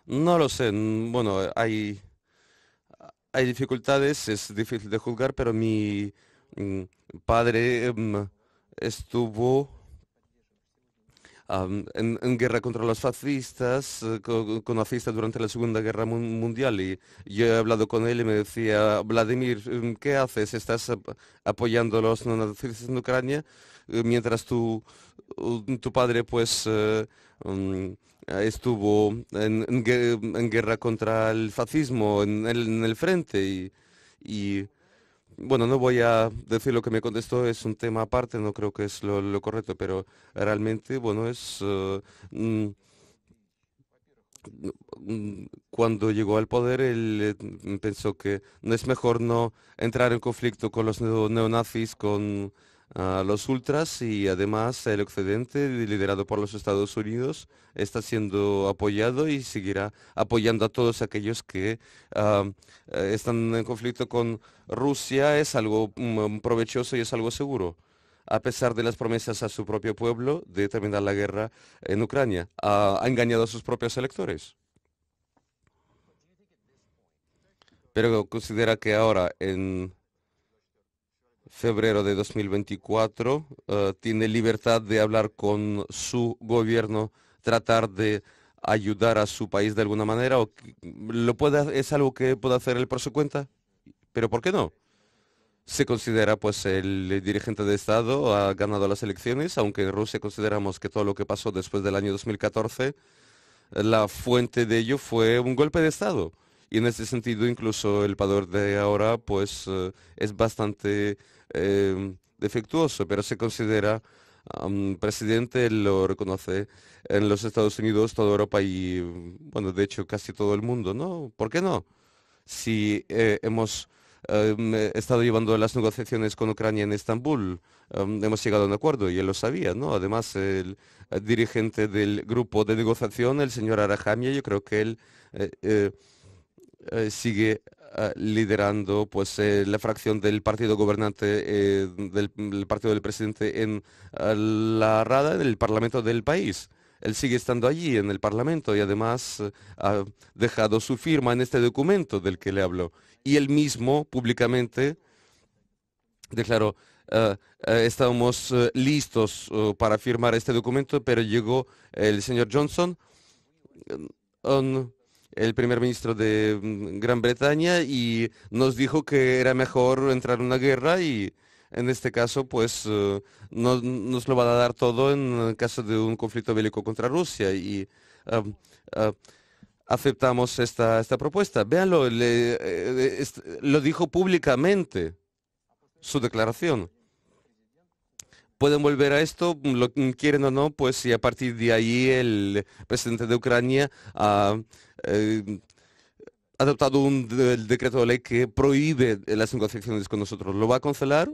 No lo sé. Bueno, hay dificultades, es difícil de juzgar, pero mi padre estuvo en guerra contra los fascistas, con fascistas durante la Segunda Guerra Mundial, y yo he hablado con él y me decía: Vladimir, ¿qué haces? ¿Estás apoyando a los neonazistas en Ucrania? Mientras tu padre estuvo en guerra contra el fascismo en el frente y bueno, no voy a decir lo que me contestó, es un tema aparte, no creo que es lo correcto, pero realmente, bueno, es cuando llegó al poder, él pensó que no es mejor no entrar en conflicto con los neonazis, con los ultras, y además el occidente, liderado por los Estados Unidos, está siendo apoyado y seguirá apoyando a todos aquellos que están en conflicto con Rusia. Es algo provechoso y es algo seguro, a pesar de las promesas a su propio pueblo de terminar la guerra en Ucrania. Ha engañado a sus propios electores. Pero considera que ahora, en febrero de 2024, tiene libertad de hablar con su gobierno, tratar de ayudar a su país de alguna manera, o es algo que puede hacer él por su cuenta. Pero ¿por qué no? Se considera el dirigente de Estado, ha ganado las elecciones, aunque en Rusia consideramos que todo lo que pasó después del año 2014, la fuente de ello fue un golpe de Estado. Y en ese sentido, incluso el poder de ahora es bastante defectuoso, pero se considera presidente, lo reconoce en los Estados Unidos, toda Europa y, bueno, de hecho casi todo el mundo, ¿no? ¿Por qué no? Si hemos estado llevando las negociaciones con Ucrania en Estambul, hemos llegado a un acuerdo y él lo sabía, ¿no? Además, el dirigente del grupo de negociación, el señor Arahamia, yo creo que él sigue liderando pues la fracción del partido gobernante, del partido del presidente en la Rada, en el Parlamento del país. Él sigue estando allí en el Parlamento y además ha dejado su firma en este documento del que le hablo. Y él mismo públicamente declaró, estábamos listos para firmar este documento, pero llegó el señor Johnson, el primer ministro de Gran Bretaña, y nos dijo que era mejor entrar en una guerra y en este caso, pues no nos lo va a dar todo en caso de un conflicto bélico contra Rusia y aceptamos esta propuesta. Véanlo, lo dijo públicamente su declaración. Pueden volver a esto, lo quieren o no, pues y a partir de ahí el presidente de Ucrania ha adoptado el decreto de ley que prohíbe las negociaciones con nosotros. ¿Lo va a cancelar?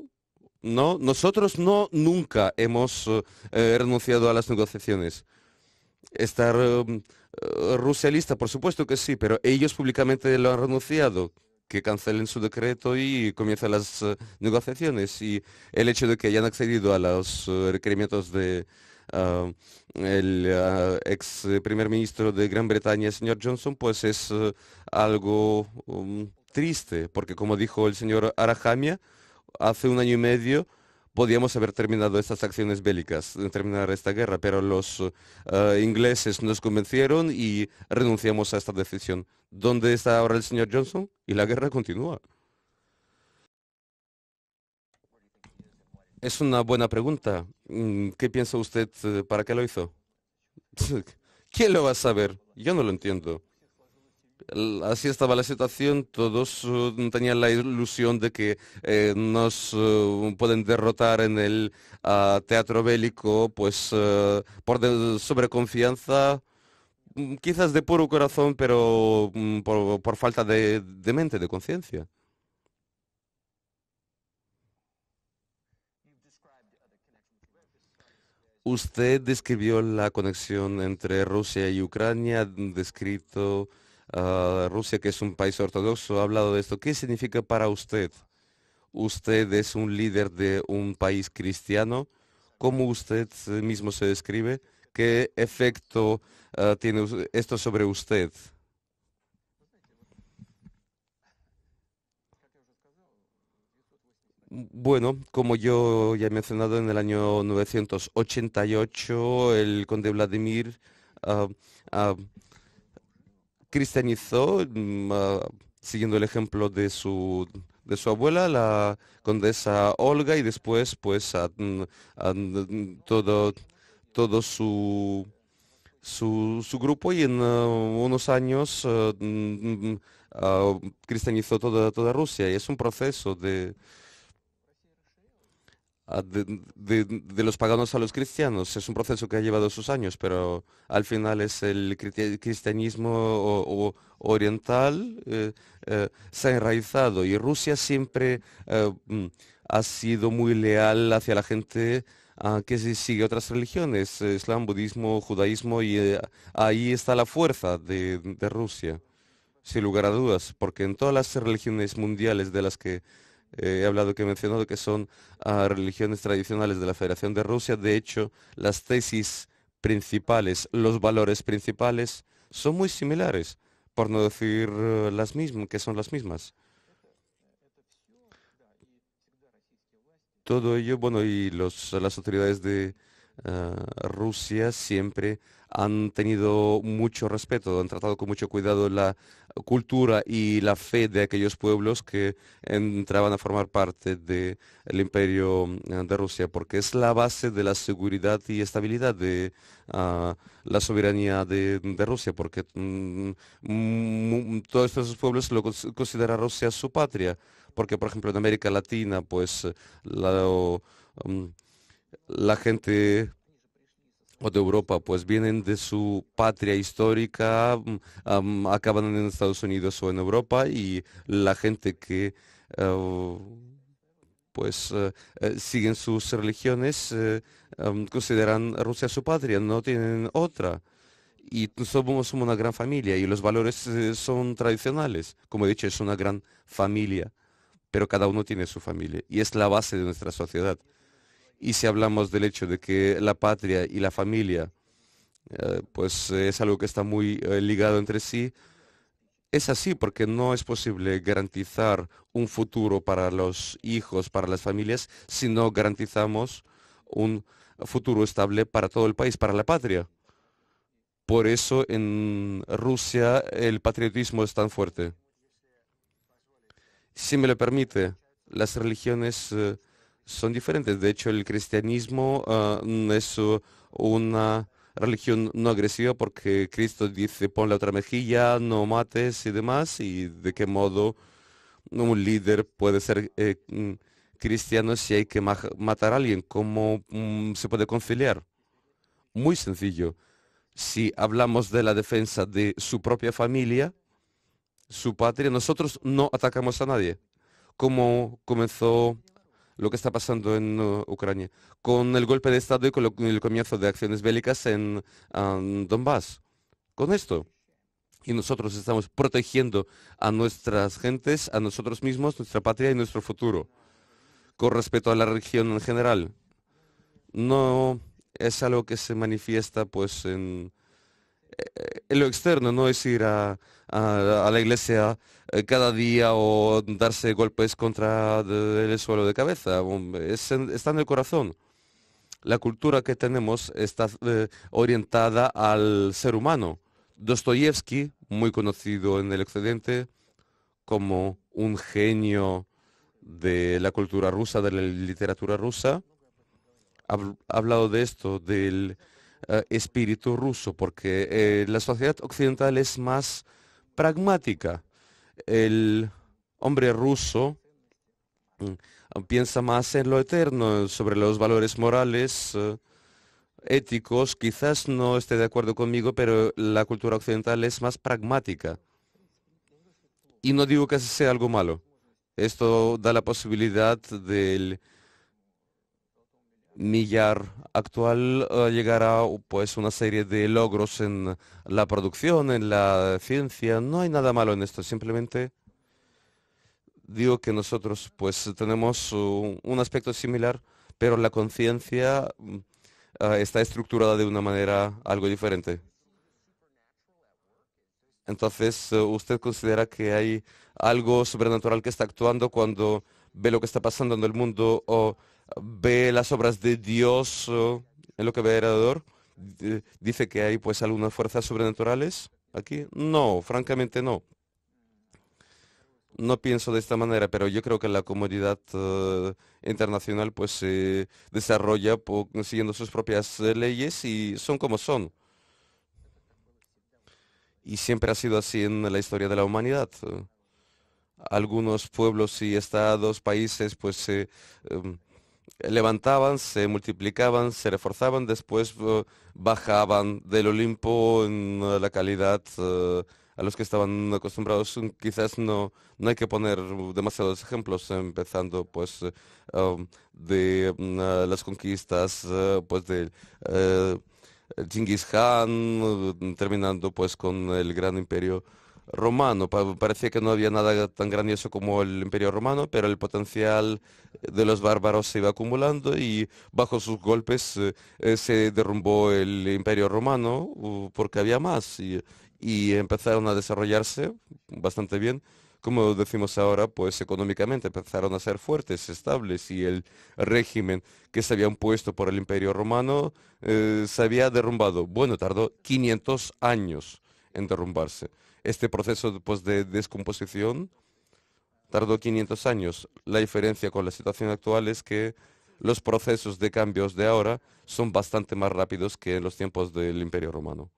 No, nosotros no, nunca hemos renunciado a las negociaciones. ¿Estar Rusia lista? Por supuesto que sí, pero ellos públicamente lo han renunciado, que cancelen su decreto y comiencen las negociaciones. Y el hecho de que hayan accedido a los requerimientos de el ex primer ministro de Gran Bretaña, señor Johnson, pues es algo triste, porque como dijo el señor Arahamia, hace un año y medio podíamos haber terminado estas acciones bélicas, terminar esta guerra, pero los ingleses nos convencieron y renunciamos a esta decisión. ¿Dónde está ahora el señor Johnson? Y la guerra continúa. Es una buena pregunta. ¿Qué piensa usted? ¿Para qué lo hizo? ¿Quién lo va a saber? Yo no lo entiendo. Así estaba la situación, todos tenían la ilusión de que nos pueden derrotar en el teatro bélico, pues por sobreconfianza, quizás de puro corazón, pero por falta de mente, de conciencia. Usted describió la conexión entre Rusia y Ucrania, descrito Rusia, que es un país ortodoxo, ha hablado de esto. ¿Qué significa para usted? Usted es un líder de un país cristiano. ¿Cómo usted mismo se describe? ¿Qué efecto tiene esto sobre usted? Bueno, como yo ya he mencionado, en el año 988 el conde Vladimir cristianizó, siguiendo el ejemplo de su abuela, la condesa Olga, y después pues todo su grupo, y en unos años cristianizó toda Rusia, y es un proceso de los paganos a los cristianos. Es un proceso que ha llevado sus años, pero al final es el cristianismo oriental se ha enraizado, y Rusia siempre ha sido muy leal hacia la gente que sigue otras religiones, islam, budismo, judaísmo, y ahí está la fuerza de Rusia, sin lugar a dudas, porque en todas las religiones mundiales de las que he mencionado, que son religiones tradicionales de la Federación de Rusia, de hecho, las tesis principales, los valores principales son muy similares, por no decir que son las mismas. Todo ello, bueno, y las autoridades de Rusia siempre han tenido mucho respeto, han tratado con mucho cuidado la cultura y la fe de aquellos pueblos que entraban a formar parte del imperio de Rusia, porque es la base de la seguridad y estabilidad de la soberanía de Rusia, porque todos estos pueblos lo considera Rusia su patria, porque por ejemplo en América Latina pues la gente de Europa pues vienen de su patria histórica, acaban en Estados Unidos o en Europa, y la gente que siguen sus religiones consideran Rusia su patria, no tienen otra. y somos una gran familia y los valores son tradicionales. Como he dicho, es una gran familia, pero cada uno tiene su familia y es la base de nuestra sociedad. Y si hablamos del hecho de que la patria y la familia es algo que está muy ligado entre sí, es así porque no es posible garantizar un futuro para los hijos, para las familias, si no garantizamos un futuro estable para todo el país, para la patria. Por eso en Rusia el patriotismo es tan fuerte. Si me lo permite, las religiones son diferentes. De hecho, el cristianismo es una religión no agresiva porque Cristo dice: pon la otra mejilla, no mates y demás. ¿Y de qué modo un líder puede ser cristiano si hay que matar a alguien? ¿Cómo se puede conciliar? Muy sencillo. Si hablamos de la defensa de su propia familia, su patria, nosotros no atacamos a nadie. Como comenzó lo que está pasando en Ucrania, con el golpe de Estado y con el comienzo de acciones bélicas en Donbass. Con esto. Y nosotros estamos protegiendo a nuestras gentes, a nosotros mismos, nuestra patria y nuestro futuro. Con respecto a la religión en general, no es algo que se manifiesta en lo externo, no es ir a la iglesia cada día o darse golpes contra el suelo de cabeza, está en el corazón. La cultura que tenemos está orientada al ser humano. Dostoyevsky, muy conocido en el occidente como un genio de la cultura rusa, de la literatura rusa, ha hablado de esto, del espíritu ruso, porque la sociedad occidental es más pragmática. El hombre ruso piensa más en lo eterno, sobre los valores morales, éticos. Quizás no esté de acuerdo conmigo, pero la cultura occidental es más pragmática. Y no digo que sea algo malo. Esto da la posibilidad del millar actual llegará una serie de logros en la producción, en la ciencia. No hay nada malo en esto, simplemente digo que nosotros tenemos un aspecto similar, pero la conciencia está estructurada de una manera algo diferente. Entonces, ¿usted considera que hay algo sobrenatural que está actuando cuando ve lo que está pasando en el mundo o ve las obras de Dios en lo que ve alrededor? ¿Dice que hay algunas fuerzas sobrenaturales aquí? No, francamente no. No pienso de esta manera, pero yo creo que la comunidad internacional se desarrolla siguiendo sus propias leyes y son como son. Y siempre ha sido así en la historia de la humanidad. Algunos pueblos y estados, países, se levantaban, se multiplicaban, se reforzaban, después bajaban del Olimpo en la calidad a los que estaban acostumbrados. Quizás no hay que poner demasiados ejemplos, empezando de las conquistas de Genghis Khan, terminando con el gran imperio romano. Parecía que no había nada tan grandioso como el imperio romano, pero el potencial de los bárbaros se iba acumulando y bajo sus golpes se derrumbó el imperio romano porque había más y empezaron a desarrollarse bastante bien. Como decimos ahora, económicamente empezaron a ser fuertes, estables, y el régimen que se había impuesto por el imperio romano se había derrumbado. Bueno, tardó 500 años en derrumbarse. Este proceso de descomposición tardó 500 años. La diferencia con la situación actual es que los procesos de cambios de ahora son bastante más rápidos que en los tiempos del Imperio Romano.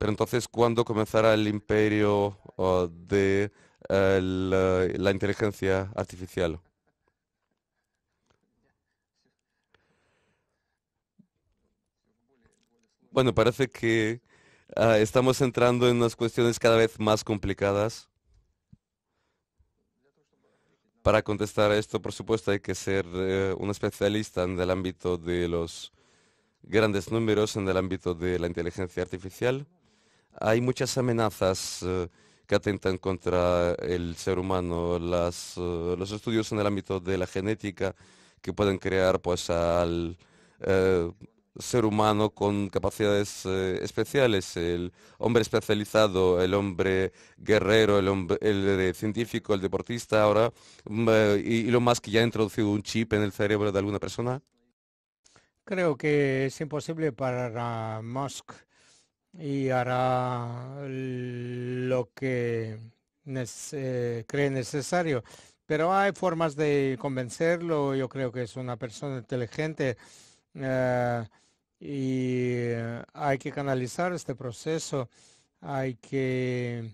Pero entonces, ¿cuándo comenzará el imperio de la inteligencia artificial? Bueno, parece que estamos entrando en unas cuestiones cada vez más complicadas. Para contestar a esto, por supuesto, hay que ser un especialista en el ámbito de los grandes números, en el ámbito de la inteligencia artificial. Hay muchas amenazas que atentan contra el ser humano, los estudios en el ámbito de la genética que pueden crear pues, al ser humano con capacidades especiales, el hombre especializado, el hombre guerrero, el científico, el deportista ahora, y lo más que ya ha introducido un chip en el cerebro de alguna persona. Creo que es imposible para Musk y hará lo que cree necesario. Pero hay formas de convencerlo. Yo creo que es una persona inteligente y hay que canalizar este proceso, hay que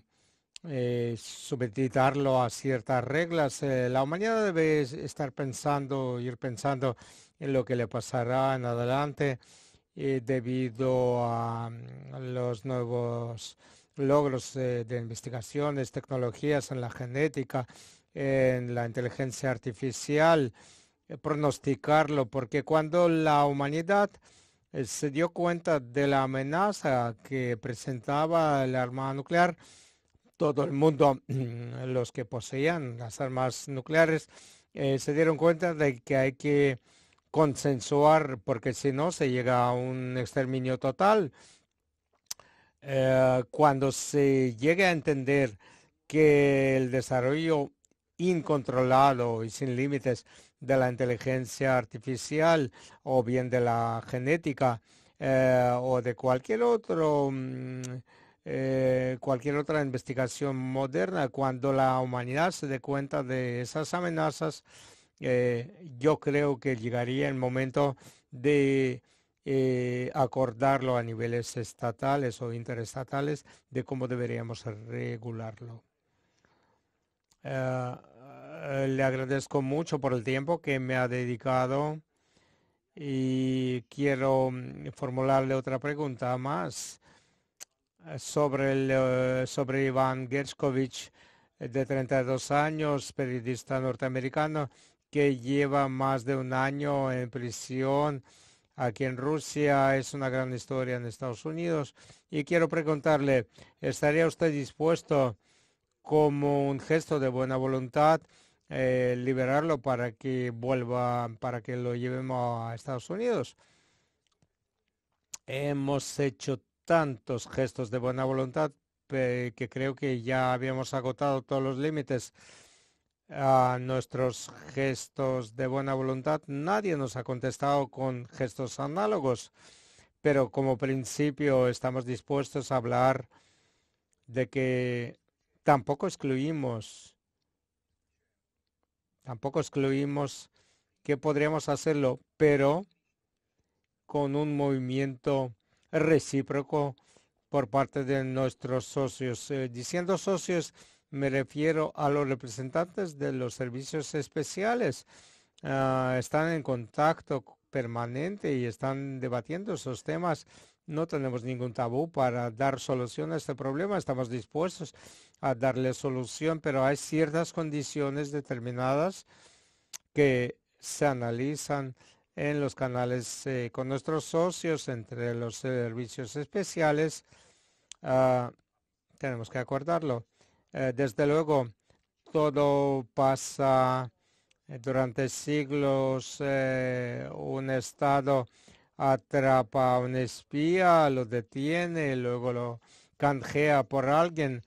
supeditarlo a ciertas reglas. La humanidad debe estar pensando, ir pensando en lo que le pasará en adelante debido a los nuevos logros de investigaciones, tecnologías en la genética, en la inteligencia artificial, pronosticarlo, porque cuando la humanidad se dio cuenta de la amenaza que presentaba la arma nuclear, todo el mundo, los que poseían las armas nucleares, se dieron cuenta de que hay que consensuar, porque si no se llega a un exterminio total. Cuando se llegue a entender que el desarrollo incontrolado y sin límites de la inteligencia artificial o bien de la genética o de cualquier otra investigación moderna, cuando la humanidad se dé cuenta de esas amenazas, yo creo que llegaría el momento de acordarlo a niveles estatales o interestatales de cómo deberíamos regularlo. Le agradezco mucho por el tiempo que me ha dedicado y quiero formularle otra pregunta más sobre Iván Gershkovich, de 32 años, periodista norteamericano que lleva más de un año en prisión aquí en Rusia. Es una gran historia en Estados Unidos y quiero preguntarle, ¿estaría usted dispuesto, como un gesto de buena voluntad, liberarlo para que vuelva, para que lo llevemos a Estados Unidos? Hemos hecho tantos gestos de buena voluntad que creo que ya habíamos agotado todos los límites a nuestros gestos de buena voluntad. Nadie nos ha contestado con gestos análogos, pero como principio estamos dispuestos a hablar de que tampoco excluimos que podríamos hacerlo, pero con un movimiento recíproco por parte de nuestros socios. Diciendo socios, me refiero a los representantes de los servicios especiales. Están en contacto permanente y están debatiendo esos temas. No tenemos ningún tabú para dar solución a este problema. Estamos dispuestos a darle solución, pero hay ciertas condiciones determinadas que se analizan en los canales con nuestros socios, entre los servicios especiales. Tenemos que acordarlo. Desde luego, todo pasa durante siglos. Un Estado atrapa a un espía, lo detiene, luego lo canjea por alguien.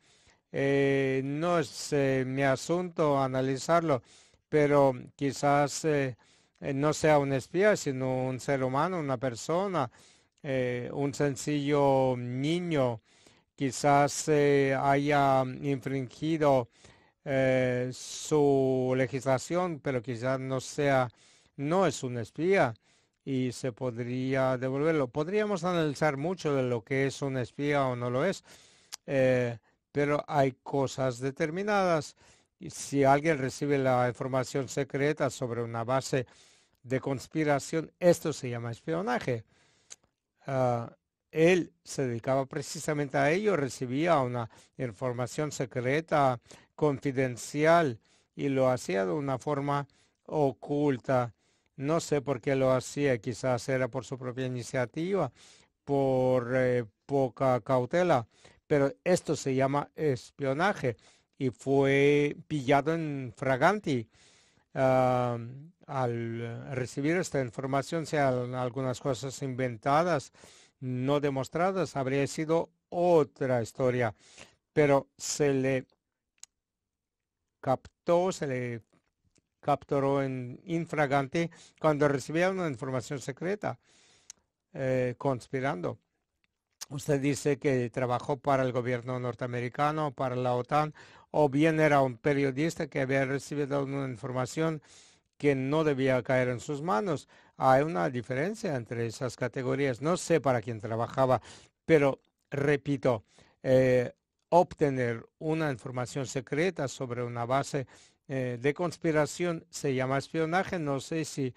No es mi asunto analizarlo, pero quizás no sea un espía, sino un ser humano, una persona, un sencillo niño. Quizás haya infringido su legislación, pero quizás no es un espía y se podría devolverlo. Podríamos analizar mucho de lo que es un espía o no lo es, pero hay cosas determinadas. Si alguien recibe la información secreta sobre una base de conspiración, esto se llama espionaje. Él se dedicaba precisamente a ello, recibía una información secreta, confidencial, y lo hacía de una forma oculta. No sé por qué lo hacía, quizás era por su propia iniciativa, por poca cautela, pero esto se llama espionaje y fue pillado en fraganti. Al recibir esta información, sean algunas cosas inventadas, no demostradas, habría sido otra historia, pero se le captó, se le capturó en infragante cuando recibía una información secreta, conspirando. Usted dice que trabajó para el gobierno norteamericano, para la OTAN, o bien era un periodista que había recibido una información que no debía caer en sus manos. Hay una diferencia entre esas categorías. No sé para quién trabajaba, pero repito, obtener una información secreta sobre una base de conspiración se llama espionaje. No sé si...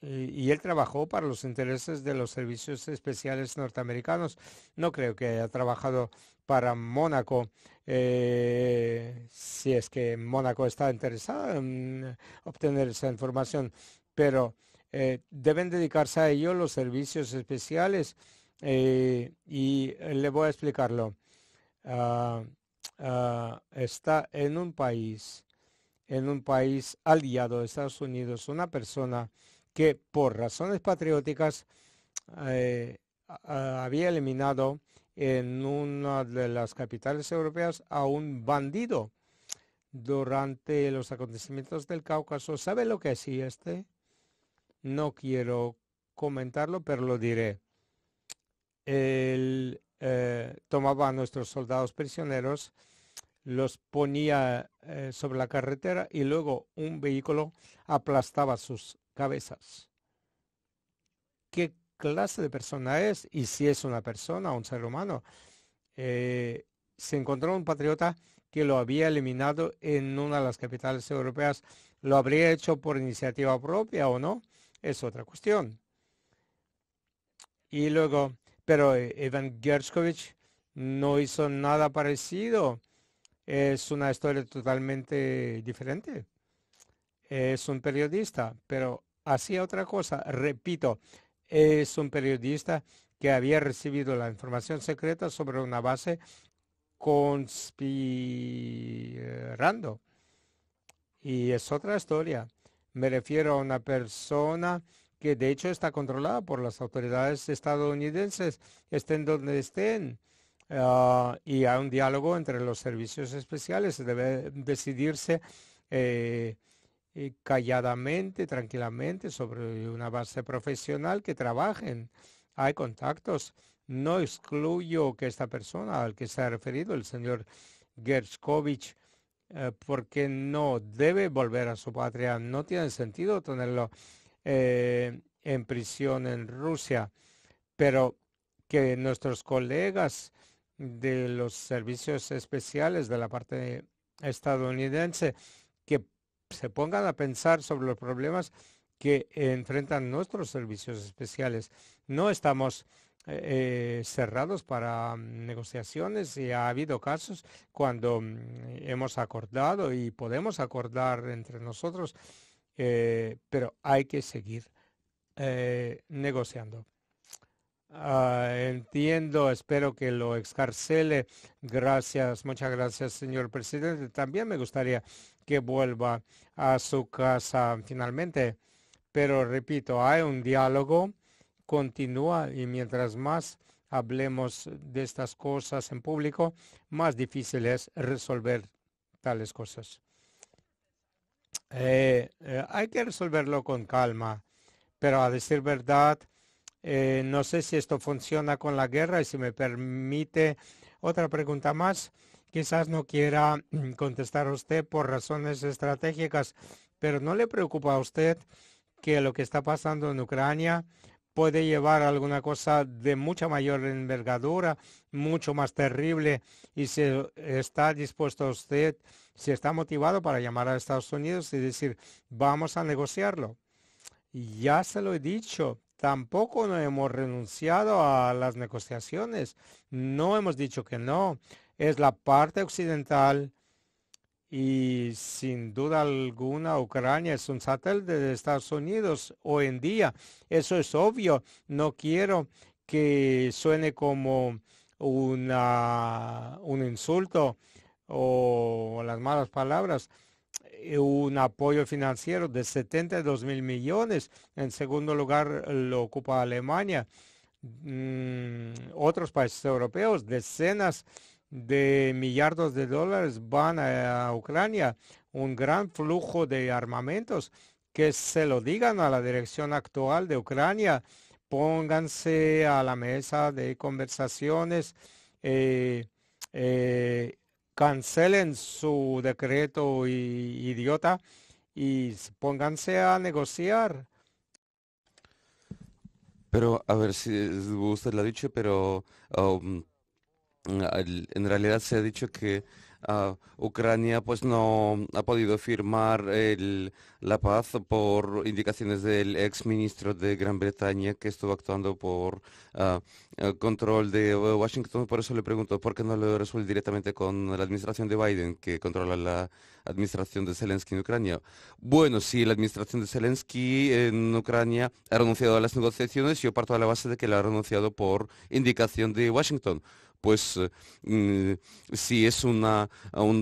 Y él trabajó para los intereses de los servicios especiales norteamericanos. No creo que haya trabajado para Mónaco, si es que Mónaco está interesada en obtener esa información. Pero deben dedicarse a ello los servicios especiales y le voy a explicarlo. Está en un país aliado de Estados Unidos, una persona que por razones patrióticas había eliminado en una de las capitales europeas a un bandido durante los acontecimientos del Cáucaso. ¿Sabe lo que hacía este? No quiero comentarlo, pero lo diré. Él tomaba a nuestros soldados prisioneros, los ponía sobre la carretera y luego un vehículo aplastaba sus cabezas. ¿Qué clase de persona es? Y si es una persona, un ser humano. Se encontró un patriota que lo había eliminado en una de las capitales europeas. ¿Lo habría hecho por iniciativa propia o no? Es otra cuestión. Y luego, pero Iván Gershkovich no hizo nada parecido. Es una historia totalmente diferente. Es un periodista, pero hacía otra cosa. Repito, es un periodista que había recibido la información secreta sobre una base conspirando. Y es otra historia. Me refiero a una persona que de hecho está controlada por las autoridades estadounidenses, estén donde estén. Y hay un diálogo entre los servicios especiales. Debe decidirse calladamente, tranquilamente, sobre una base profesional que trabajen. Hay contactos. No excluyo que esta persona al que se ha referido, el señor Gershkovich, porque no debe volver a su patria. No tiene sentido tenerlo en prisión en Rusia. Pero que nuestros colegas de los servicios especiales de la parte estadounidense que se pongan a pensar sobre los problemas que enfrentan nuestros servicios especiales. No estamos cerrados para negociaciones y ha habido casos cuando hemos acordado y podemos acordar entre nosotros, pero hay que seguir negociando. Entiendo, espero que lo excarcele. Gracias, muchas gracias, señor presidente. También me gustaría que vuelva a su casa finalmente. Pero repito, hay un diálogo, continúa y mientras más hablemos de estas cosas en público, más difícil es resolver tales cosas. Hay que resolverlo con calma, pero a decir verdad, no sé si esto funciona con la guerra y si me permite otra pregunta más. Quizás no quiera contestar a usted por razones estratégicas, pero ¿no le preocupa a usted que lo que está pasando en Ucrania puede llevar a alguna cosa de mucha mayor envergadura, mucho más terrible? Y si está dispuesto usted, si está motivado para llamar a Estados Unidos y decir, vamos a negociarlo. Ya se lo he dicho. Tampoco no hemos renunciado a las negociaciones. No hemos dicho que no. Es la parte occidental Y sin duda alguna, Ucrania es un satélite de Estados Unidos hoy en día. Eso es obvio. No quiero que suene como un insulto o las malas palabras. Un apoyo financiero de 72,000 millones. En segundo lugar, lo ocupa Alemania. Otros países europeos, decenas de millardos de dólares van a Ucrania, un gran flujo de armamentos. Que se lo digan a la dirección actual de Ucrania, pónganse a la mesa de conversaciones, cancelen su decreto idiota y pónganse a negociar. Pero, a ver, si usted lo ha dicho, pero en realidad se ha dicho que Ucrania pues no ha podido firmar la paz por indicaciones del ex ministro de Gran Bretaña, que estuvo actuando por control de Washington. Por eso le pregunto, ¿por qué no lo resuelve directamente con la administración de Biden, que controla la administración de Zelensky en Ucrania? Bueno, si la administración de Zelensky en Ucrania ha renunciado a las negociaciones, yo parto de la base de que la ha renunciado por indicación de Washington. Pues si es una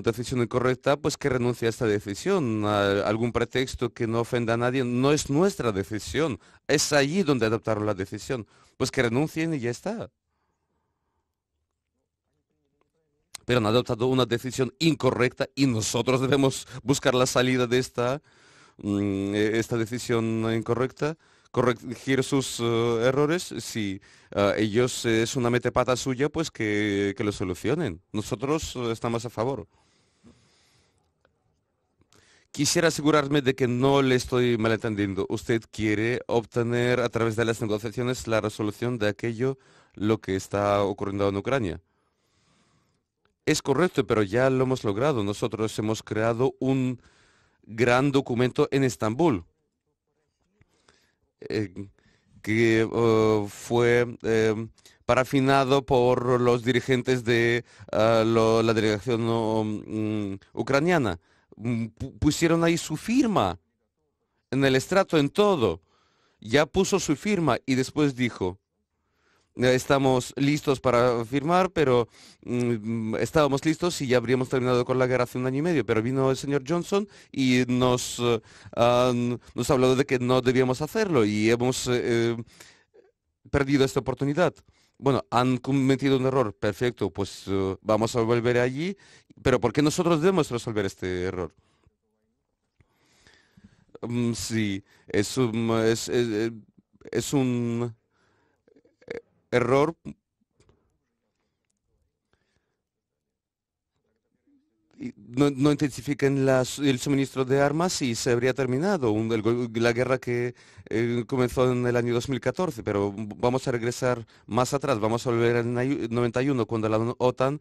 decisión incorrecta, pues que renuncie a esta decisión. Algún pretexto que no ofenda a nadie, no es nuestra decisión. Es allí donde adoptaron la decisión. Pues que renuncien y ya está. Pero han adoptado una decisión incorrecta y nosotros debemos buscar la salida de esta decisión incorrecta. Corregir sus errores. Si ellos es una metepata suya, pues que lo solucionen. Nosotros estamos a favor. Quisiera asegurarme de que no le estoy malentendiendo. Usted quiere obtener a través de las negociaciones la resolución de aquello lo que está ocurriendo en Ucrania. Es correcto, pero ya lo hemos logrado. Nosotros hemos creado un gran documento en Estambul, que fue parafinado por los dirigentes de la delegación ucraniana. Pusieron ahí su firma, en el estrato, en todo. Ya puso su firma y después dijo, estamos listos para firmar, pero estábamos listos y ya habríamos terminado con la guerra hace 1 año y medio. Pero vino el señor Johnson y nos habló de que no debíamos hacerlo y hemos perdido esta oportunidad. Bueno, han cometido un error, perfecto, pues vamos a volver allí. Pero ¿por qué nosotros debemos resolver este error? Sí, es un error. No intensifiquen el suministro de armas y se habría terminado la guerra que comenzó en el año 2014, pero vamos a regresar más atrás, vamos a volver al 91, cuando la OTAN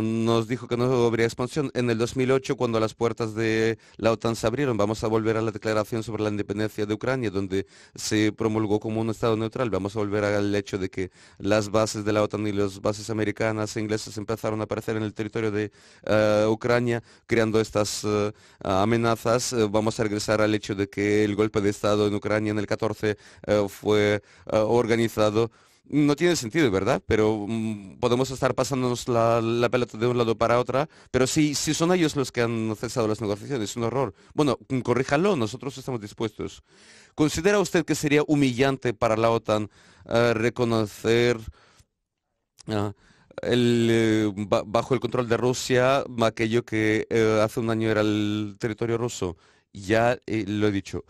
nos dijo que no habría expansión, en el 2008, cuando las puertas de la OTAN se abrieron, vamos a volver a la declaración sobre la independencia de Ucrania, donde se promulgó como un Estado neutral, vamos a volver al hecho de que las bases de la OTAN y las bases americanas e inglesas empezaron a aparecer en el territorio de Ucrania, creando estas amenazas. Vamos a regresar al hecho de que el golpe de Estado en Ucrania en el 14 fue organizado. No tiene sentido, ¿verdad? Pero podemos estar pasándonos la pelota de un lado para otra, pero si son ellos los que han cesado las negociaciones, es un error. Bueno, corríjalo, nosotros estamos dispuestos. ¿Considera usted que sería humillante para la OTAN reconocer bajo el control de Rusia aquello que hace 1 año era el territorio ruso? Ya lo he dicho.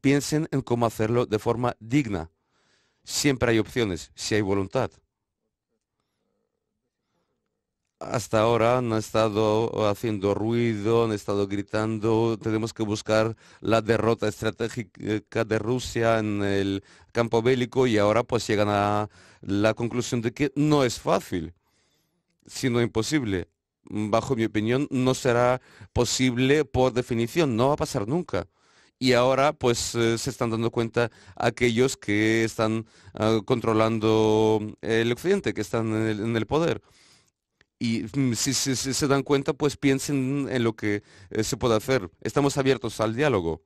Piensen en cómo hacerlo de forma digna. Siempre hay opciones, si hay voluntad. Hasta ahora han estado haciendo ruido, han estado gritando, tenemos que buscar la derrota estratégica de Rusia en el campo bélico, y ahora pues llegan a la conclusión de que no es fácil, sino imposible. Bajo mi opinión, no será posible por definición, no va a pasar nunca. Y ahora pues se están dando cuenta aquellos que están controlando el occidente, que están en el poder. Y si se dan cuenta, pues piensen en lo que se puede hacer. Estamos abiertos al diálogo.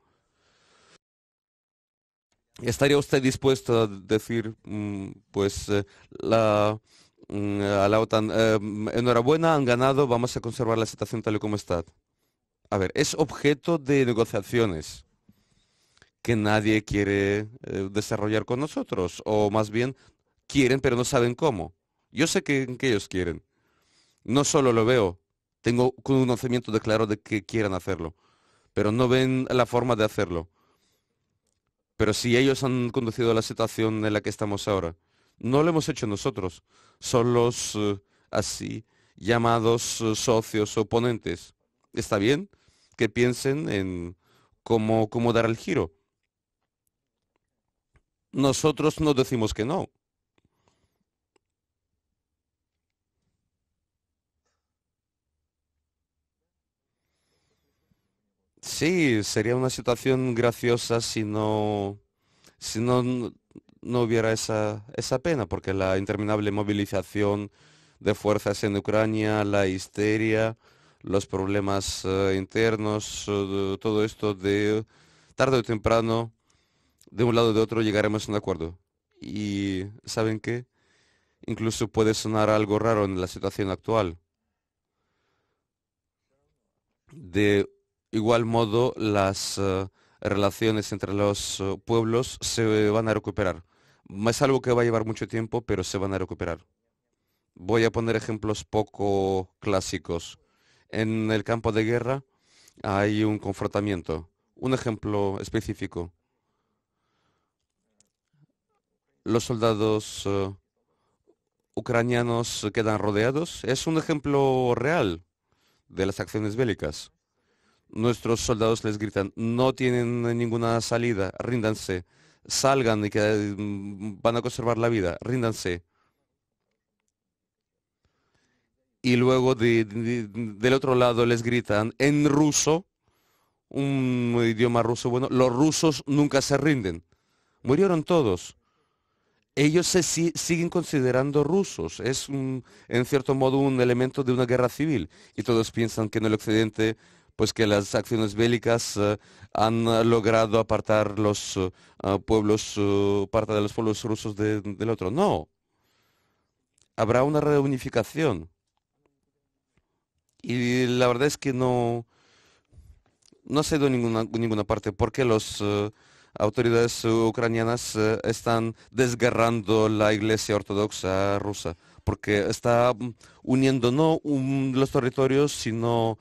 ¿Estaría usted dispuesto a decir, pues, a la OTAN, enhorabuena, han ganado, vamos a conservar la situación tal y como está? A ver, es objeto de negociaciones que nadie quiere desarrollar con nosotros, o más bien quieren pero no saben cómo. Yo sé que ellos quieren. No solo lo veo, tengo conocimiento de claro de que quieran hacerlo, pero no ven la forma de hacerlo. Pero si ellos han conducido a la situación en la que estamos ahora, no lo hemos hecho nosotros, son los así llamados socios oponentes. Está bien que piensen en cómo dar el giro. Nosotros no decimos que no. Sí, sería una situación graciosa si no hubiera esa pena, porque la interminable movilización de fuerzas en Ucrania, la histeria, los problemas internos, todo esto de tarde o temprano, de un lado o de otro llegaremos a un acuerdo. Y ¿saben qué? Incluso puede sonar algo raro en la situación actual. De igual modo, las relaciones entre los pueblos se van a recuperar. Es algo que va a llevar mucho tiempo, pero se van a recuperar. Voy a poner ejemplos poco clásicos. En el campo de guerra hay un confrontamiento. Un ejemplo específico. Los soldados ucranianos quedan rodeados. Es un ejemplo real de las acciones bélicas. Nuestros soldados les gritan, no tienen ninguna salida, ríndanse, salgan y que van a conservar la vida, ríndanse. Y luego del otro lado les gritan en ruso, un idioma ruso bueno, los rusos nunca se rinden. Murieron todos. Ellos se siguen considerando rusos. Es en cierto modo un elemento de una guerra civil. Y todos piensan que en el occidente, pues que las acciones bélicas han logrado apartar los pueblos, parte de los pueblos rusos del otro. No. Habrá una reunificación. Y la verdad es que no se ha ido a ninguna parte, porque las autoridades ucranianas están desgarrando la iglesia ortodoxa rusa, porque está uniendo no los territorios, sino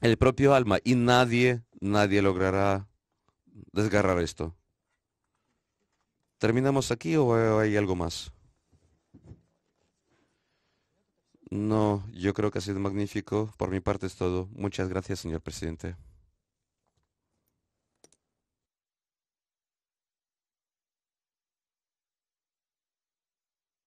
el propio alma, y nadie logrará desgarrar esto. ¿Terminamos aquí o hay algo más? No, yo creo que ha sido magnífico. Por mi parte es todo. Muchas gracias, señor presidente.